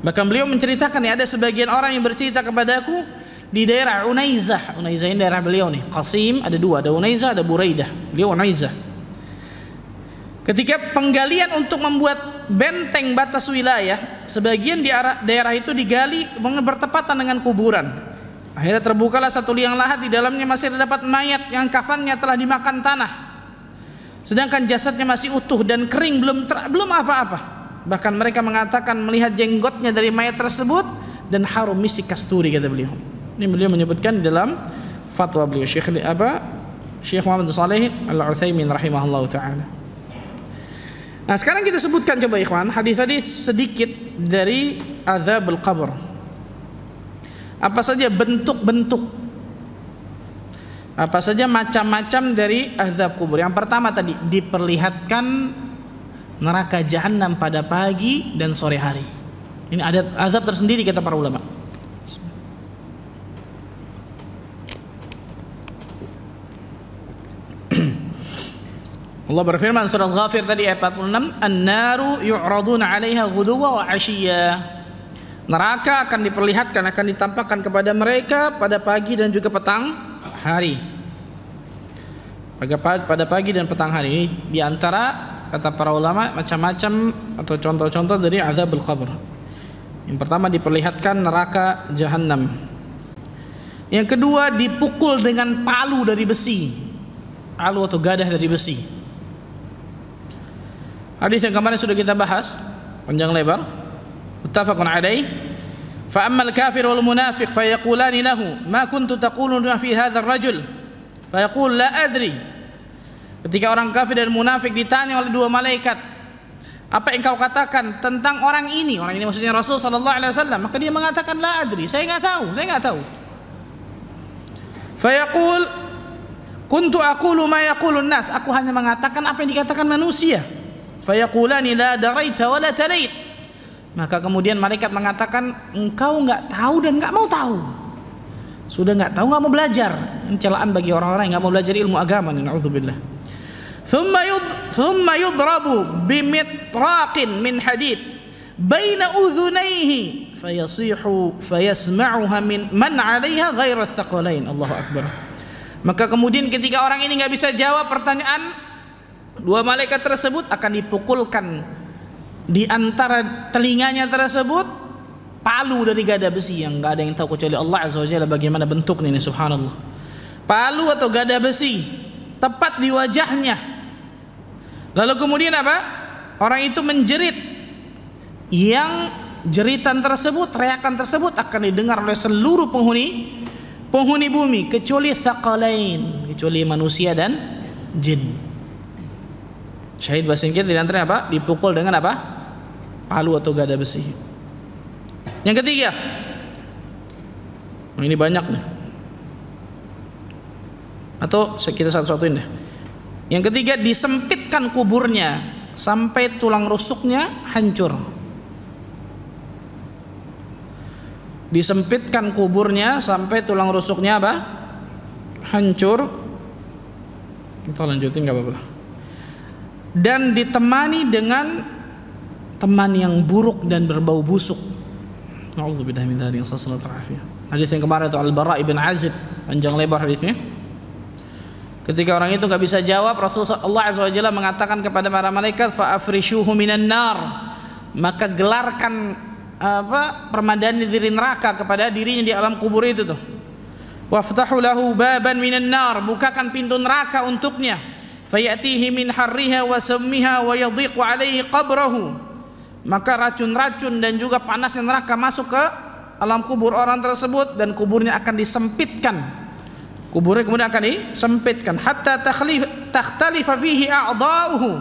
Bahkan beliau menceritakan ya, ada sebagian orang yang bercerita kepadaku di daerah Unaizah. Unaizah ini daerah beliau nih. Qasim ada dua, ada Unaizah, ada Buraidah. Beliau Unaizah. Ketika penggalian untuk membuat benteng batas wilayah, sebagian di daerah itu digali bertepatan dengan kuburan. Akhirnya terbukalah satu liang lahat, di dalamnya masih terdapat mayat yang kafannya telah dimakan tanah, sedangkan jasadnya masih utuh dan kering, belum ter, belum apa-apa. Bahkan mereka mengatakan melihat jenggotnya dari mayat tersebut dan harum misi kasturi kata beliau. Ini beliau menyebutkan dalam fatwa beliau Syekh apa Syekh Muhammad bin Saleh Al Utsaimin rahimahullahu taala. Nah, sekarang kita sebutkan coba ikhwan hadis tadi sedikit dari azabul qabr. Apa saja bentuk-bentuk, apa saja macam-macam dari azab kubur. Yang pertama tadi diperlihatkan neraka jahanam pada pagi dan sore hari. Ini ada azab tersendiri kata para ulama. Allah berfirman surah Ghafir tadi ayat empat puluh enam, "An-naru yu'raduna 'alaiha ghuduwwan wa 'ashiyya." Neraka akan diperlihatkan, akan ditampakkan kepada mereka pada pagi dan juga petang hari. Pada pagi dan petang hari. Ini diantara kata para ulama macam-macam atau contoh-contoh dari azabul qabr. Yang pertama diperlihatkan neraka jahanam. Yang kedua dipukul dengan palu dari besi, palu atau gadah dari besi. Hadis yang kemarin sudah kita bahas panjang lebar. Muttafaqun alaih. Fa ammal kafir wal munafiq fa yaqulani lahu ma kuntu taquluna fi hadzal rajul fa yaqul la adri. Ketika orang kafir dan munafik ditanya oleh dua malaikat, apa yang kau katakan tentang orang ini? Orang ini maksudnya Rasul sallallahu alaihi wasallam. Maka dia mengatakan la adri, saya enggak tahu, saya enggak tahu. Fa yaqul kuntu aqulu ma yaqulun nas, aku hanya mengatakan apa yang dikatakan manusia. Fa yaqulani la daraita wa la talait. Maka kemudian malaikat mengatakan, engkau nggak tahu dan nggak mau tahu, sudah nggak tahu nggak mau belajar. Ini celaan bagi orang-orang yang nggak mau belajar ilmu agama. Na'udzubillah. Thumma yud, thumma yudrabu bimitraqin min hadid baina udhunaihi fayasihu fayasma'uha min man 'alaiha ghairu tsaqalain. Allahu akbar. Maka kemudian ketika orang ini nggak bisa jawab pertanyaan dua malaikat tersebut, akan dipukulkan di antara telinganya tersebut palu dari gada besi yang nggak ada yang tahu kecuali Allah azza wajalla bagaimana bentuknya ini. Subhanallah, palu atau gada besi tepat di wajahnya. Lalu kemudian apa? Orang itu menjerit, yang jeritan tersebut, teriakan tersebut akan didengar oleh seluruh penghuni penghuni bumi kecuali thaqalain, kecuali manusia dan jin. Syahid bahasa Inggris di antara apa? Dipukul dengan apa? Palu atau gada besi. Yang ketiga, ini banyak nih. Atau kita satu-satuin deh. Yang ketiga disempitkan kuburnya sampai tulang rusuknya hancur. Disempitkan kuburnya sampai tulang rusuknya apa? Hancur. Kita lanjutin nggak apa-apa. Dan ditemani dengan teman yang buruk dan berbau busuk. Nauzubillahi min dzalik. Hadis yang kemarin itu Al-Bara' ibn Azib, panjang lebar hadisnya. Ketika orang itu nggak bisa jawab, Rasulullah azza wajalla mengatakan kepada para malaikat, fa afrishuhu minan nar, maka gelarkan apa permadani diri neraka kepada dirinya di alam kubur itu tuh. Waftahu lahu baban minan nar, bukakan pintu neraka untuknya. Fayatihi min harriha wa sammiha wa yadhiqu alaihi qabrahu. Maka racun-racun dan juga panasnya neraka masuk ke alam kubur orang tersebut dan kuburnya akan disempitkan. Kuburnya kemudian akan disempitkan hatta takhlif takhtalifa fihi a'dha'uhu.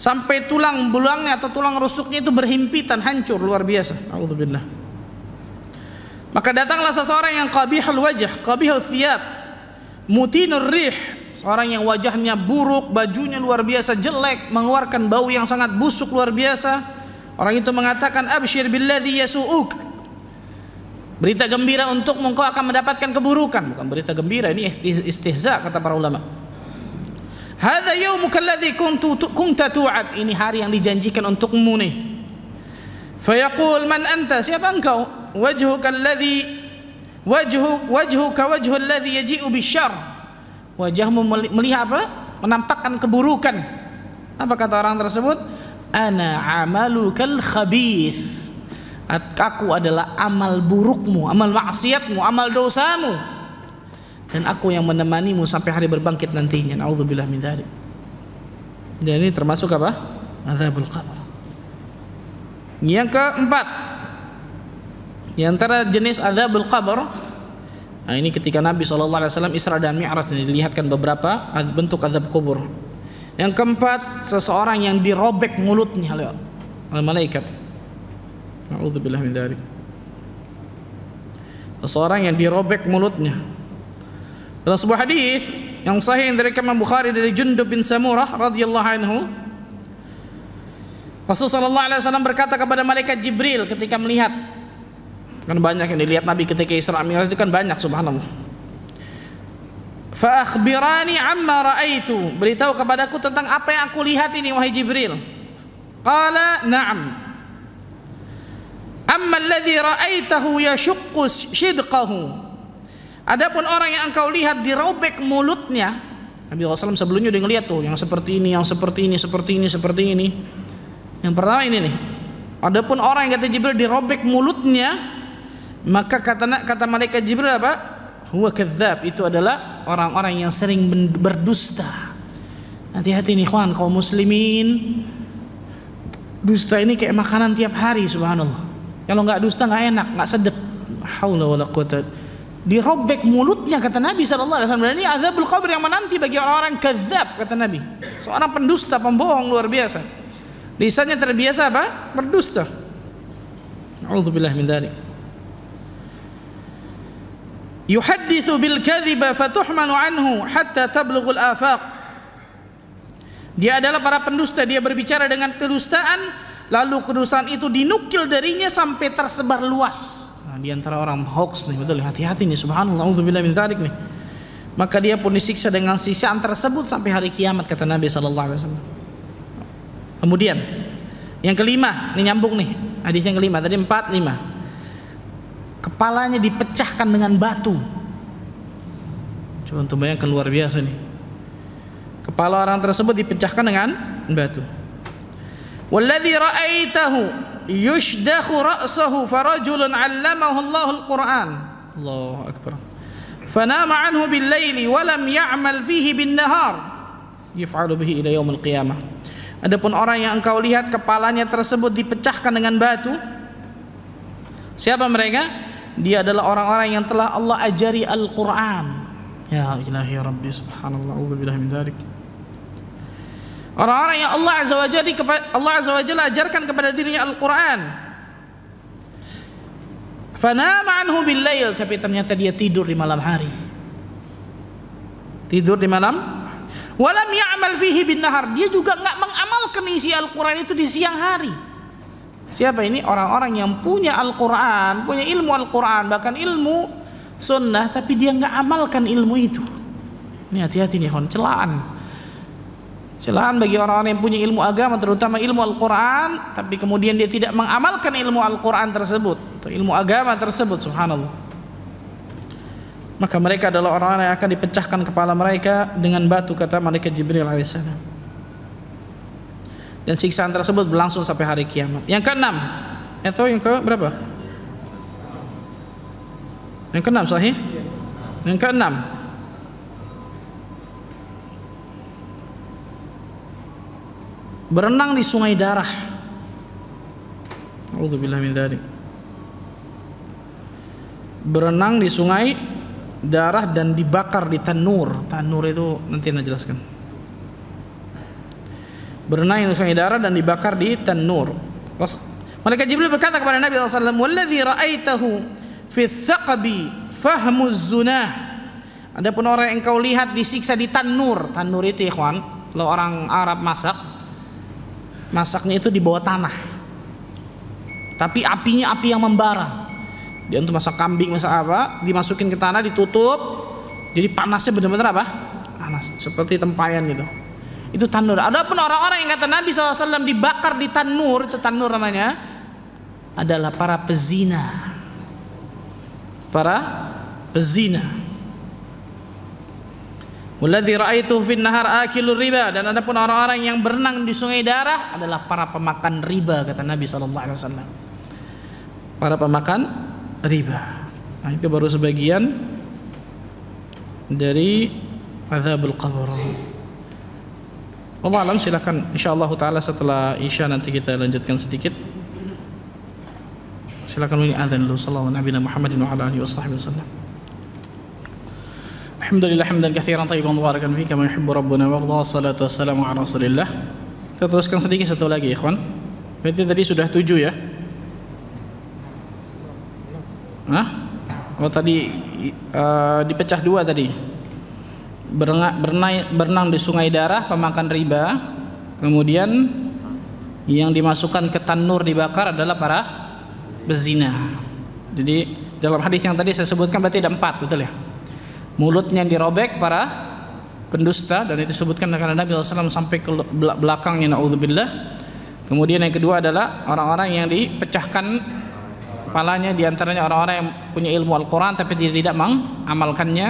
Sampai tulang belulangnya atau tulang rusuknya itu berhimpitan, hancur luar biasa. A'udzubillah. Maka datanglah seseorang yang qabihul wajh, qabihul thiyab, mutinur rih, orang yang wajahnya buruk, bajunya luar biasa jelek, mengeluarkan bau yang sangat busuk luar biasa. Orang itu mengatakan, abshir billadhi yasu'uk, berita gembira untuk engkau akan mendapatkan keburukan. Bukan berita gembira, ini istihza kata para ulama. Hadza yaumuka alladhi kunta tu'ad, ini hari yang dijanjikan untukmu nih. Fayaqul man anta, siapa engkau? Wajhuka alladhi wajhu wajhuka wajhul ladzi yaji'u bisyarr, wajahmu melihat apa? Menampakkan keburukan. Apa kata orang tersebut? Ana amalukal khabith, aku adalah amal burukmu, amal maksiatmu, amal dosamu, dan aku yang menemanimu sampai hari berbangkit nantinya. Na'udzubillah min dzalik. Dan ini termasuk apa? Azabul qabr. Yang keempat, di antara jenis azabul qabr Nah, ini ketika Nabi shallallahu alaihi wasallam Isra dan Mi'raj, dilihatkan beberapa bentuk azab kubur. Yang keempat, seseorang yang dirobek mulutnya oleh malaikat. Na'udzubillah min dzalik. Seseorang yang dirobek mulutnya. Dalam sebuah hadis yang sahih dari Imam Bukhari dari Jundub bin Samurah radhiyallahu anhu, Rasulullah shallallahu alaihi wasallam berkata kepada malaikat Jibril ketika melihat, kan banyak yang dilihat Nabi ketika Isra Mi'raj itu kan banyak, subhanallah. Fa akhbirani amma ra'aitu, beritahu kepadaku tentang apa yang aku lihat ini wahai Jibril. Qala na'am. Amma alladhi ra'aitahu yashuqqu shidqahu. Adapun orang yang engkau lihat dirobek mulutnya, Nabi Rasulullah sebelumnya udah ngelihat tuh yang seperti ini, yang seperti ini, seperti ini, seperti ini. Yang pertama ini nih. Adapun orang yang kata Jibril dirobek mulutnya, maka kata kata malaikat Jibril apa? Huwa kadzdzab, itu adalah orang-orang yang sering berdusta. Hati-hati nih ikhwan kaum muslimin. Dusta ini kayak makanan tiap hari, subhanallah. Kalau nggak dusta nggak enak, nggak sedap. Haula wala quwata. Dirobek mulutnya kata Nabi sallallahu alaihi wasallam. Ini azabul qabr yang menanti bagi orang-orang kadzdzab kata Nabi. Seorang pendusta, pembohong luar biasa. Lisannya terbiasa apa? Berdusta. A'udzubillah min dzalik. Yuhaddithu bil kadhiba fatuhmalu anhu hatta tablughul afaq. Dia adalah para pendusta, dia berbicara dengan kedustaan, lalu kedustaan itu dinukil darinya sampai tersebar luas. Nah, di antara orang hoax nih, betul, hati-hati nih, subhanallah, auzubillahi min dzalik nih. Maka dia pun disiksa dengan siksaan tersebut sampai hari kiamat kata Nabi sallallahu alaihi wasallam. Kemudian yang kelima, ini nyambung nih. Hadis yang kelima, tadi empat, lima. Kepalanya dipecahkan dengan batu. Coba untuk bayangkan, luar biasa nih. Kepala orang tersebut dipecahkan dengan batu. Walladzi ra'aitahu yushdakhu ra'sahu farajulun 'allamahu Allahu al-Qur'an. Allahu akbar. Fanama 'anhu bil laili wa lam ya'mal fihi bin nahar. Yaf'alu bihi ila yaumil qiyamah. Adapun orang yang engkau lihat kepalanya tersebut dipecahkan dengan batu, siapa mereka? Dia adalah orang-orang yang telah Allah ajari Al-Quran. Ya ilahi rabbi subhanallah, auzubillahi min dzalik. Orang-orang yang Allah azza wa jalla Allah azza wa jalla ajarkan kepada dirinya Al-Quran. Fanama anhu bil lail, tapi ternyata dia tidur di malam hari. Tidur di malam. Walam ya'mal fihi bin nahar, dia juga enggak mengamalkan isi Al-Quran itu di siang hari. Siapa ini? Orang-orang yang punya Al-Quran, punya ilmu Al-Quran, bahkan ilmu sunnah, tapi dia nggak amalkan ilmu itu. Ini hati-hati nih, hon, celaan. Celaan bagi orang-orang yang punya ilmu agama, terutama ilmu Al-Quran, tapi kemudian dia tidak mengamalkan ilmu Al-Quran tersebut, atau ilmu agama tersebut, subhanallah. Maka mereka adalah orang-orang yang akan dipecahkan kepala mereka dengan batu, kata malaikat Jibril alaihissalam. Dan siksaan tersebut berlangsung sampai hari kiamat. Yang keenam, atau yang ke berapa? Yang keenam sahih? Yang keenam. Berenang di sungai darah. A'udzubillah min dzalik. Berenang di sungai darah dan dibakar di tanur. Tanur itu nanti saya jelaskan. Berenang di sungai darah dan dibakar di tanur. Malaikat Jibril berkata kepada Nabi sallallahu alaihi wasallam, "Wallazi ra'aitahu fi tsaqabi fahmu az-zunah." Adapun orang yang engkau lihat disiksa di tanur. Tanur itu ikhwan, kalau orang Arab masak, masaknya itu di bawah tanah. Tapi apinya api yang membara. Dia untuk masak kambing, masak apa, dimasukin ke tanah, ditutup. Jadi panasnya benar-benar apa? Panas, seperti tempayan gitu. Itu tanur. Adapun orang-orang yang kata Nabi shallallahu alaihi wasallam dibakar di tanur, itu tanur namanya, adalah para pezina. Para pezina. Walladzi ra'aitu fin nahar akilur riba, dan adapun orang-orang yang berenang di sungai darah adalah para pemakan riba kata Nabi shallallahu alaihi wasallam. Para pemakan riba. Nah, itu baru sebagian dari azabul qabr. Allah alam, silakan insyaallah taala setelah Isya nanti kita lanjutkan sedikit. Silakan ini azan dulu. Sallallahu alaihi wa sallam. Alhamdulillah hamdan katsiran thayyiban mubarakan fihi kama yuhibbu rabbuna wa radha. Shalatu wassalamu ala rasulillah. Kita teruskan sedikit satu lagi, ikhwan. Berarti tadi sudah tujuh ya? Hah? Oh tadi uh, dipecah dua tadi. Berenang, bernai, berenang di sungai darah, pemakan riba. Kemudian yang dimasukkan ke tanur dibakar adalah para bezina. Jadi dalam hadis yang tadi saya sebutkan berarti ada empat, betul ya? Mulutnya yang dirobek para pendusta, dan itu disebutkan oleh Nabi shallallahu alaihi wasallam sampai ke belakangnya, na'udzubillah. Kemudian yang kedua adalah orang-orang yang dipecahkan kepalanya, diantaranya orang-orang yang punya ilmu Al-Quran tapi dia tidak mengamalkannya.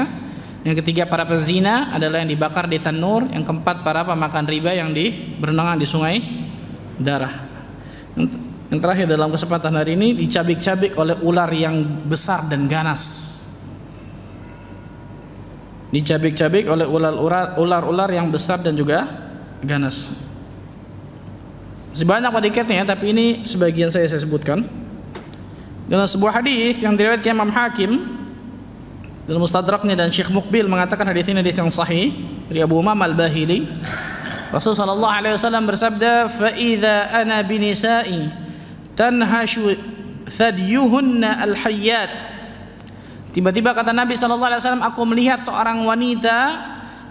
Yang ketiga para pezina adalah yang dibakar di tanur. Yang keempat para pemakan riba yang di berenang di sungai darah. Yang terakhir dalam kesempatan hari ini, dicabik-cabik oleh ular yang besar dan ganas. Dicabik-cabik oleh ular-ular yang besar dan juga ganas. Masih banyak wadikatnya, tapi ini sebagian saya saya sebutkan. Dalam sebuah hadis yang diriwayatkan Imam Hakim dalam Mustadraknya dan Syekh Mukbil mengatakan hadis ini hadis yang sahih dari Abu Mama Al Bahili. Rasulullah sallallahu alaihi wasallam bersabda, "Fa idza ana binisa'i tanhashu thadyuhunna al-hayyat." Tiba-tiba kata Nabi shallallahu alaihi wasallam, aku melihat seorang wanita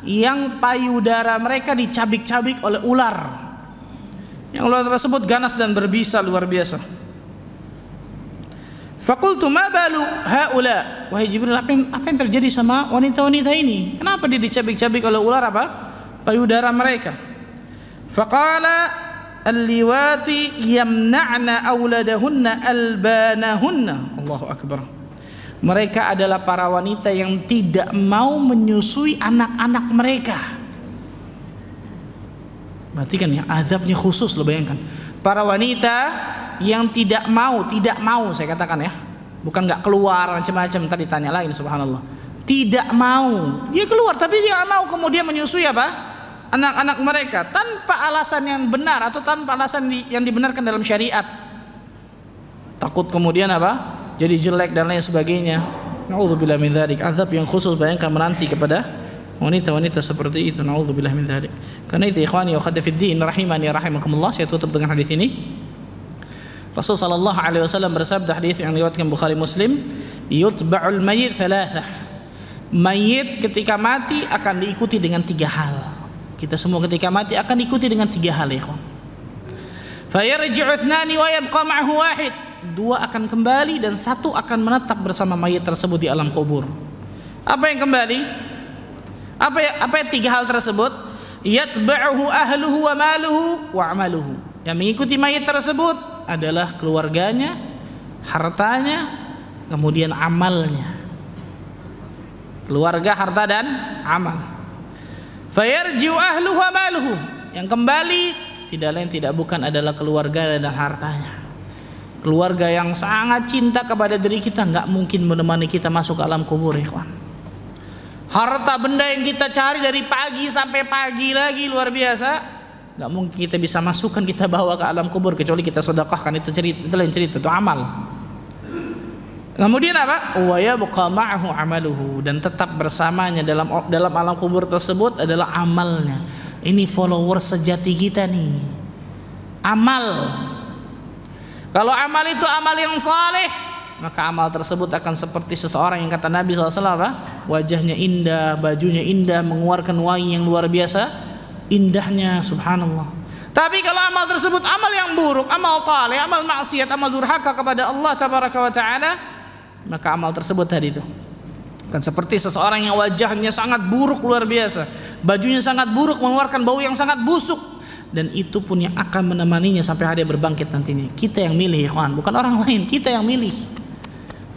yang payudara mereka dicabik-cabik oleh ular. Yang ular tersebut ganas dan berbisa luar biasa. Faqultu ma balu haula. Wahai Jibril, apa yang, apa yang terjadi sama wanita-wanita ini? Kenapa dia dicabik-cabik oleh ular apa? Payudara mereka. Faqala al-liwati yamna'na auladahunna albanahunna. Allahu akbar. Mereka adalah para wanita yang tidak mau menyusui anak-anak mereka. Berarti kan ya, azabnya khusus, lo bayangkan. Para wanita yang tidak mau, tidak mau saya katakan ya. Bukan nggak keluar macam-macam, tadi tanya lain, subhanallah. Tidak mau, dia keluar tapi dia nggak mau kemudian menyusui apa? Anak-anak mereka tanpa alasan yang benar atau tanpa alasan yang dibenarkan dalam syariat. Takut kemudian apa? Jadi jelek dan lain sebagainya. Na'udzubillah min dzalik. Azab yang khusus bayangkan menanti kepada wanita-wanita seperti itu. Na'udzubillah min dzalik. Karena itu ikhwani wa akhwati fid din rahimani rahimakumullah, saya tutup dengan hadis ini. Rasul sallallahu alaihi wasallam bersabda, hadis yang diriwayatkan Bukhari Muslim, "Yutba'ul mayyit thalathah." Mayit ketika mati akan diikuti dengan tiga hal. Kita semua ketika mati akan diikuti dengan tiga hal, ikhwan. "Fayarji'u ithnani wa yabqa ma'ahu wahid." Dua akan kembali dan satu akan menetap bersama mayit tersebut di alam kubur. Apa yang kembali? Apa yang, apa yang tiga hal tersebut? Yatba'uhu ahluhu wa maluhu wa amaluhu. Yang mengikuti mayit tersebut adalah keluarganya, hartanya, kemudian amalnya. Keluarga, harta dan amal. Fayarji'u ahluhu wa maluhu. Yang kembali tidak lain tidak bukan adalah keluarga dan hartanya. Keluarga yang sangat cinta kepada diri kita nggak mungkin menemani kita masuk ke alam kubur, ikhwan. Harta benda yang kita cari dari pagi sampai pagi lagi luar biasa, nggak mungkin kita bisa masukkan, kita bawa ke alam kubur kecuali kita sedekahkan. Itu cerita, itu lain cerita, itu amal. Kemudian apa? Wa yabqa ma'ahu amaluhu, dan tetap bersamanya dalam dalam alam kubur tersebut adalah amalnya. Ini follower sejati kita nih, amal. Kalau amal itu amal yang saleh, maka amal tersebut akan seperti seseorang yang kata Nabi shallallahu alaihi wasallam, wajahnya indah, bajunya indah, mengeluarkan wangi yang luar biasa, indahnya, subhanallah. Tapi kalau amal tersebut amal yang buruk, amal saleh, amal maksiat, amal durhaka kepada Allah tabaraka wa ta'ala, maka amal tersebut tadi itu akan seperti seseorang yang wajahnya sangat buruk luar biasa, bajunya sangat buruk, mengeluarkan bau yang sangat busuk, dan itu pun yang akan menemaninya sampai hari berbangkit nantinya. Kita yang milih, ikhwan, bukan orang lain. Kita yang milih.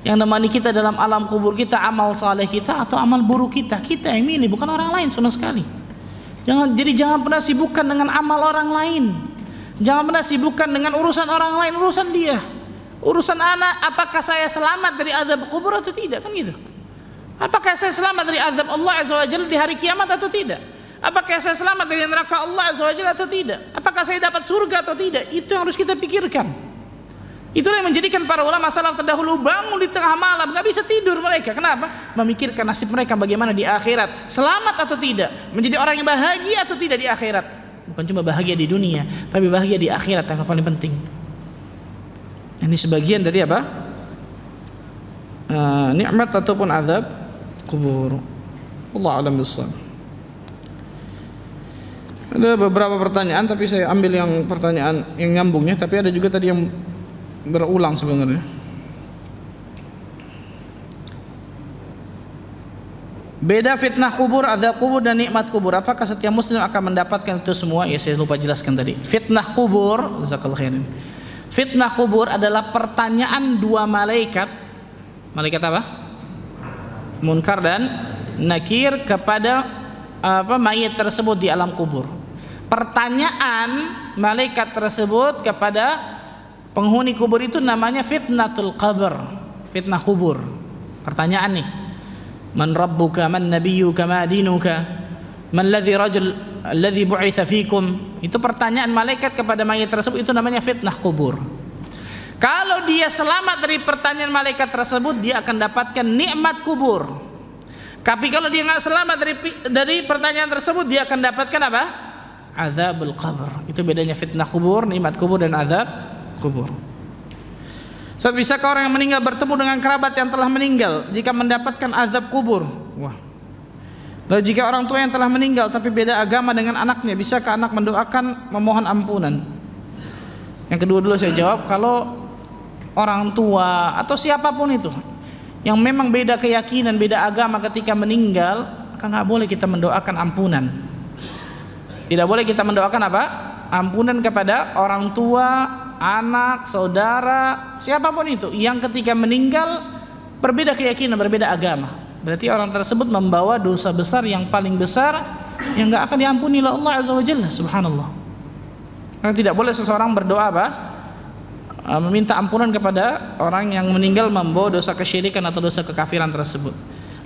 Yang nemani kita dalam alam kubur kita amal saleh kita atau amal buruk kita. Kita yang milih, bukan orang lain sama sekali. Jangan, jadi jangan pernah sibukkan dengan amal orang lain. Jangan pernah sibukkan dengan urusan orang lain, urusan dia. Urusan anak, apakah saya selamat dari azab kubur atau tidak, kan gitu. Apakah saya selamat dari azab Allah Azza wa Jalla di hari kiamat atau tidak? Apakah saya selamat dari neraka Allah Azza wa Jalla atau tidak? Apakah saya dapat surga atau tidak? Itu yang harus kita pikirkan. Itulah yang menjadikan para ulama salaf terdahulu bangun di tengah malam, nggak bisa tidur mereka. Kenapa? Memikirkan nasib mereka bagaimana di akhirat, selamat atau tidak, menjadi orang yang bahagia atau tidak di akhirat. Bukan cuma bahagia di dunia, tapi bahagia di akhirat yang paling penting. Ini sebagian dari apa? Uh, nikmat ataupun azab kubur. Wallahu a'lam bishshawab. Ada beberapa pertanyaan, tapi saya ambil yang pertanyaan yang nyambungnya, tapi ada juga tadi yang berulang sebenarnya. Beda fitnah kubur, azab kubur dan nikmat kubur. Apakah setiap muslim akan mendapatkan itu semua? Ya, saya lupa jelaskan tadi. Fitnah kubur, jazakallahu khairan. Fitnah kubur adalah pertanyaan dua malaikat. Malaikat apa? Munkar dan Nakir kepada apa mayit tersebut di alam kubur. Pertanyaan malaikat tersebut kepada penghuni kubur itu namanya fitnatul qabr, fitnah kubur. Pertanyaan nih, man rabbuka, man nabiyyuka, ma dinuka, man ladzi rajul alladzi bu'itsa fikum. Itu pertanyaan malaikat kepada mayit tersebut, itu namanya fitnah kubur. Kalau dia selamat dari pertanyaan malaikat tersebut, dia akan dapatkan nikmat kubur. Tapi kalau dia nggak selamat dari dari pertanyaan tersebut, dia akan dapatkan apa? Azabul qabr. Itu bedanya fitnah kubur, nikmat kubur dan azab kubur. Sebab bisakah orang yang meninggal bertemu dengan kerabat yang telah meninggal jika mendapatkan azab kubur? Wah. Lalu jika orang tua yang telah meninggal tapi beda agama dengan anaknya, bisakah anak mendoakan memohon ampunan? Yang kedua dulu saya jawab, kalau orang tua atau siapapun itu yang memang beda keyakinan, beda agama ketika meninggal, maka nggak boleh kita mendoakan ampunan. Tidak boleh kita mendoakan apa? Ampunan kepada orang tua, anak, saudara, siapapun itu yang ketika meninggal berbeda keyakinan, berbeda agama. Berarti orang tersebut membawa dosa besar yang paling besar yang gak akan diampuni oleh Allah Azza wa Jalla. Subhanallah. Karena tidak boleh seseorang berdoa apa? Meminta ampunan kepada orang yang meninggal membawa dosa kesyirikan atau dosa kekafiran tersebut.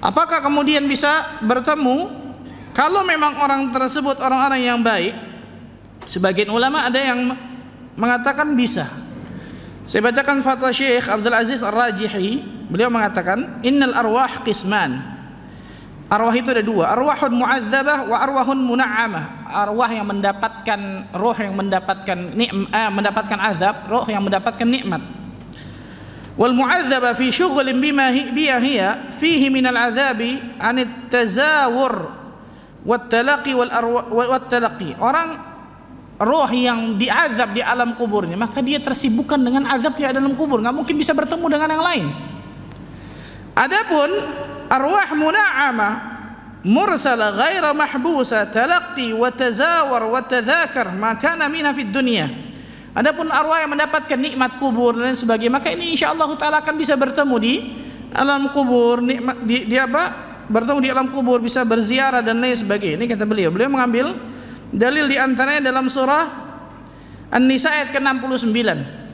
Apakah kemudian bisa bertemu kalau memang orang tersebut orang-orang yang baik? Sebagian ulama ada yang mengatakan bisa. Saya bacakan fatwa Syekh Abdul Aziz Ar-Rajihi. Beliau mengatakan, innal arwah qisman. Arwah itu ada dua, arwahun mu'azzabah wa arwahun muna'amah. Arwah yang mendapatkan, roh yang mendapatkan nikmat, eh, mendapatkan azab, roh yang mendapatkan nikmat. Wal mu'azzabah fi syughlin bima hiya fihi minal azabi anit tazawur wat talaqi wal arwah wat talaqi. Orang roh yang diazab di alam kuburnya, maka dia tersibukkan dengan azabnya dalam kubur, nggak mungkin bisa bertemu dengan yang lain. Adapun arwah muna'amah mursala ghaira mahbusa talaqi wa tazawar wa tadhakar ma kana minha fid dunya. Adapun arwah yang mendapatkan nikmat kubur dan sebagainya, maka ini insyaallah taala akan bisa bertemu di alam kubur, nikmat di, di apa? Bertemu di alam kubur, bisa berziarah dan lain sebagainya. Ini kata beliau. Beliau mengambil dalil diantaranya dalam surah An-Nisa ayat ke enam puluh sembilan.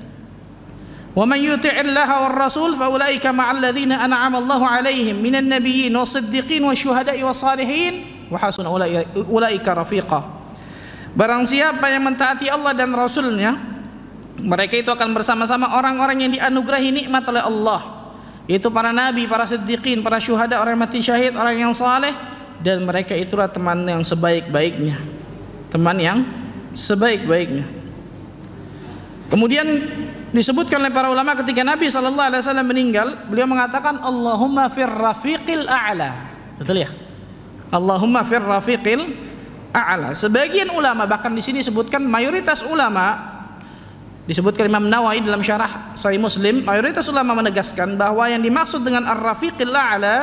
Wa man yuti'illaha war rasul fa ulaika ma'al ladzina an'ama Allahu 'alaihim minan nabiyyin wasiddiqin wasyuhada'i wasalihin wa hasuna ulaika rafiqa. Barang siapa yang mentaati Allah dan Rasulnya, mereka itu akan bersama-sama orang-orang yang dianugerahi nikmat oleh Allah, yaitu para nabi, para siddiqin, para syuhada, orang mati syahid, orang yang saleh, dan mereka itulah teman yang sebaik-baiknya. Teman yang sebaik-baiknya. Kemudian disebutkan oleh para ulama ketika Nabi Shallallahu Alaihi Wasallam meninggal, beliau mengatakan Allahumma fir rafiqil a'la. Betul ya? Allahumma fir rafiqil a'la. Sebagian ulama, bahkan di sini disebutkan mayoritas ulama, disebutkan Imam Nawawi dalam syarah Sahih Muslim, mayoritas ulama menegaskan bahwa yang dimaksud dengan ar rafiqil a'la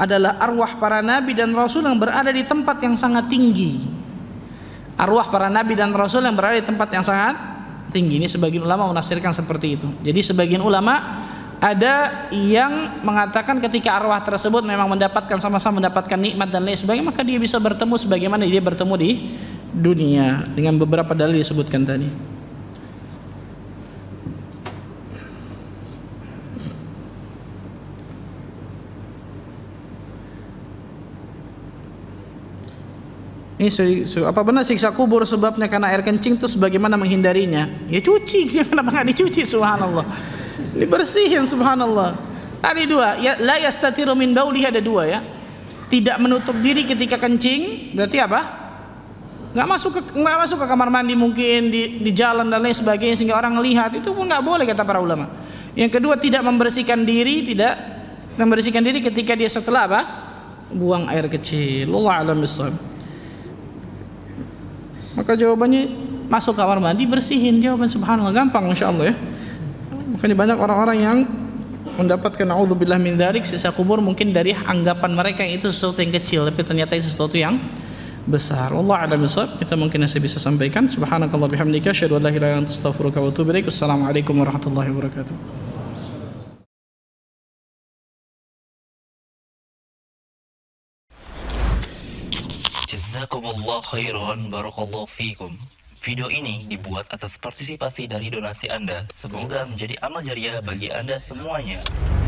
adalah arwah para nabi dan rasul yang berada di tempat yang sangat tinggi. Arwah para nabi dan rasul yang berada di tempat yang sangat tinggi. Ini sebagian ulama menafsirkan seperti itu. Jadi sebagian ulama ada yang mengatakan ketika arwah tersebut memang mendapatkan, sama-sama mendapatkan nikmat dan lain sebagainya, maka dia bisa bertemu sebagaimana dia bertemu di dunia, dengan beberapa dalil disebutkan tadi. Ini suri, suri, apa benar siksa kubur sebabnya karena air kencing, terus bagaimana menghindarinya? Ya cuci, kenapa nggak dicuci? Subhanallah, dibersihin. Subhanallah. Tadi dua, ya, la yastatiru min bauli, ada dua ya. Tidak menutup diri ketika kencing, berarti apa? Nggak masuk ke nggak masuk ke kamar mandi mungkin di, di jalan dan lain sebagainya sehingga orang lihat, itu pun nggak boleh kata para ulama. Yang kedua, tidak membersihkan diri, tidak membersihkan diri ketika dia setelah apa? Buang air kecil. Allah alam bisawab. Maka jawabannya masuk kamar mandi bersihin, jawaban subhanallah, gampang insya Allah ya. Makanya banyak orang-orang yang mendapatkan na'udzubillah min dzalik siksa kubur mungkin dari anggapan mereka itu sesuatu yang kecil, tapi ternyata itu sesuatu yang besar. Wallahu a'lam bishawab. Kita mungkin masih bisa sampaikan. Subhanakallah bihamdika asyhadu an la ilaha illa anta astaghfiruka wa atubu ilaik. Assalamualaikum warahmatullahi wabarakatuh. Jazakumullah khairan, barakallahu fikum. Video ini dibuat atas partisipasi dari donasi Anda. Semoga menjadi amal jariah bagi Anda semuanya.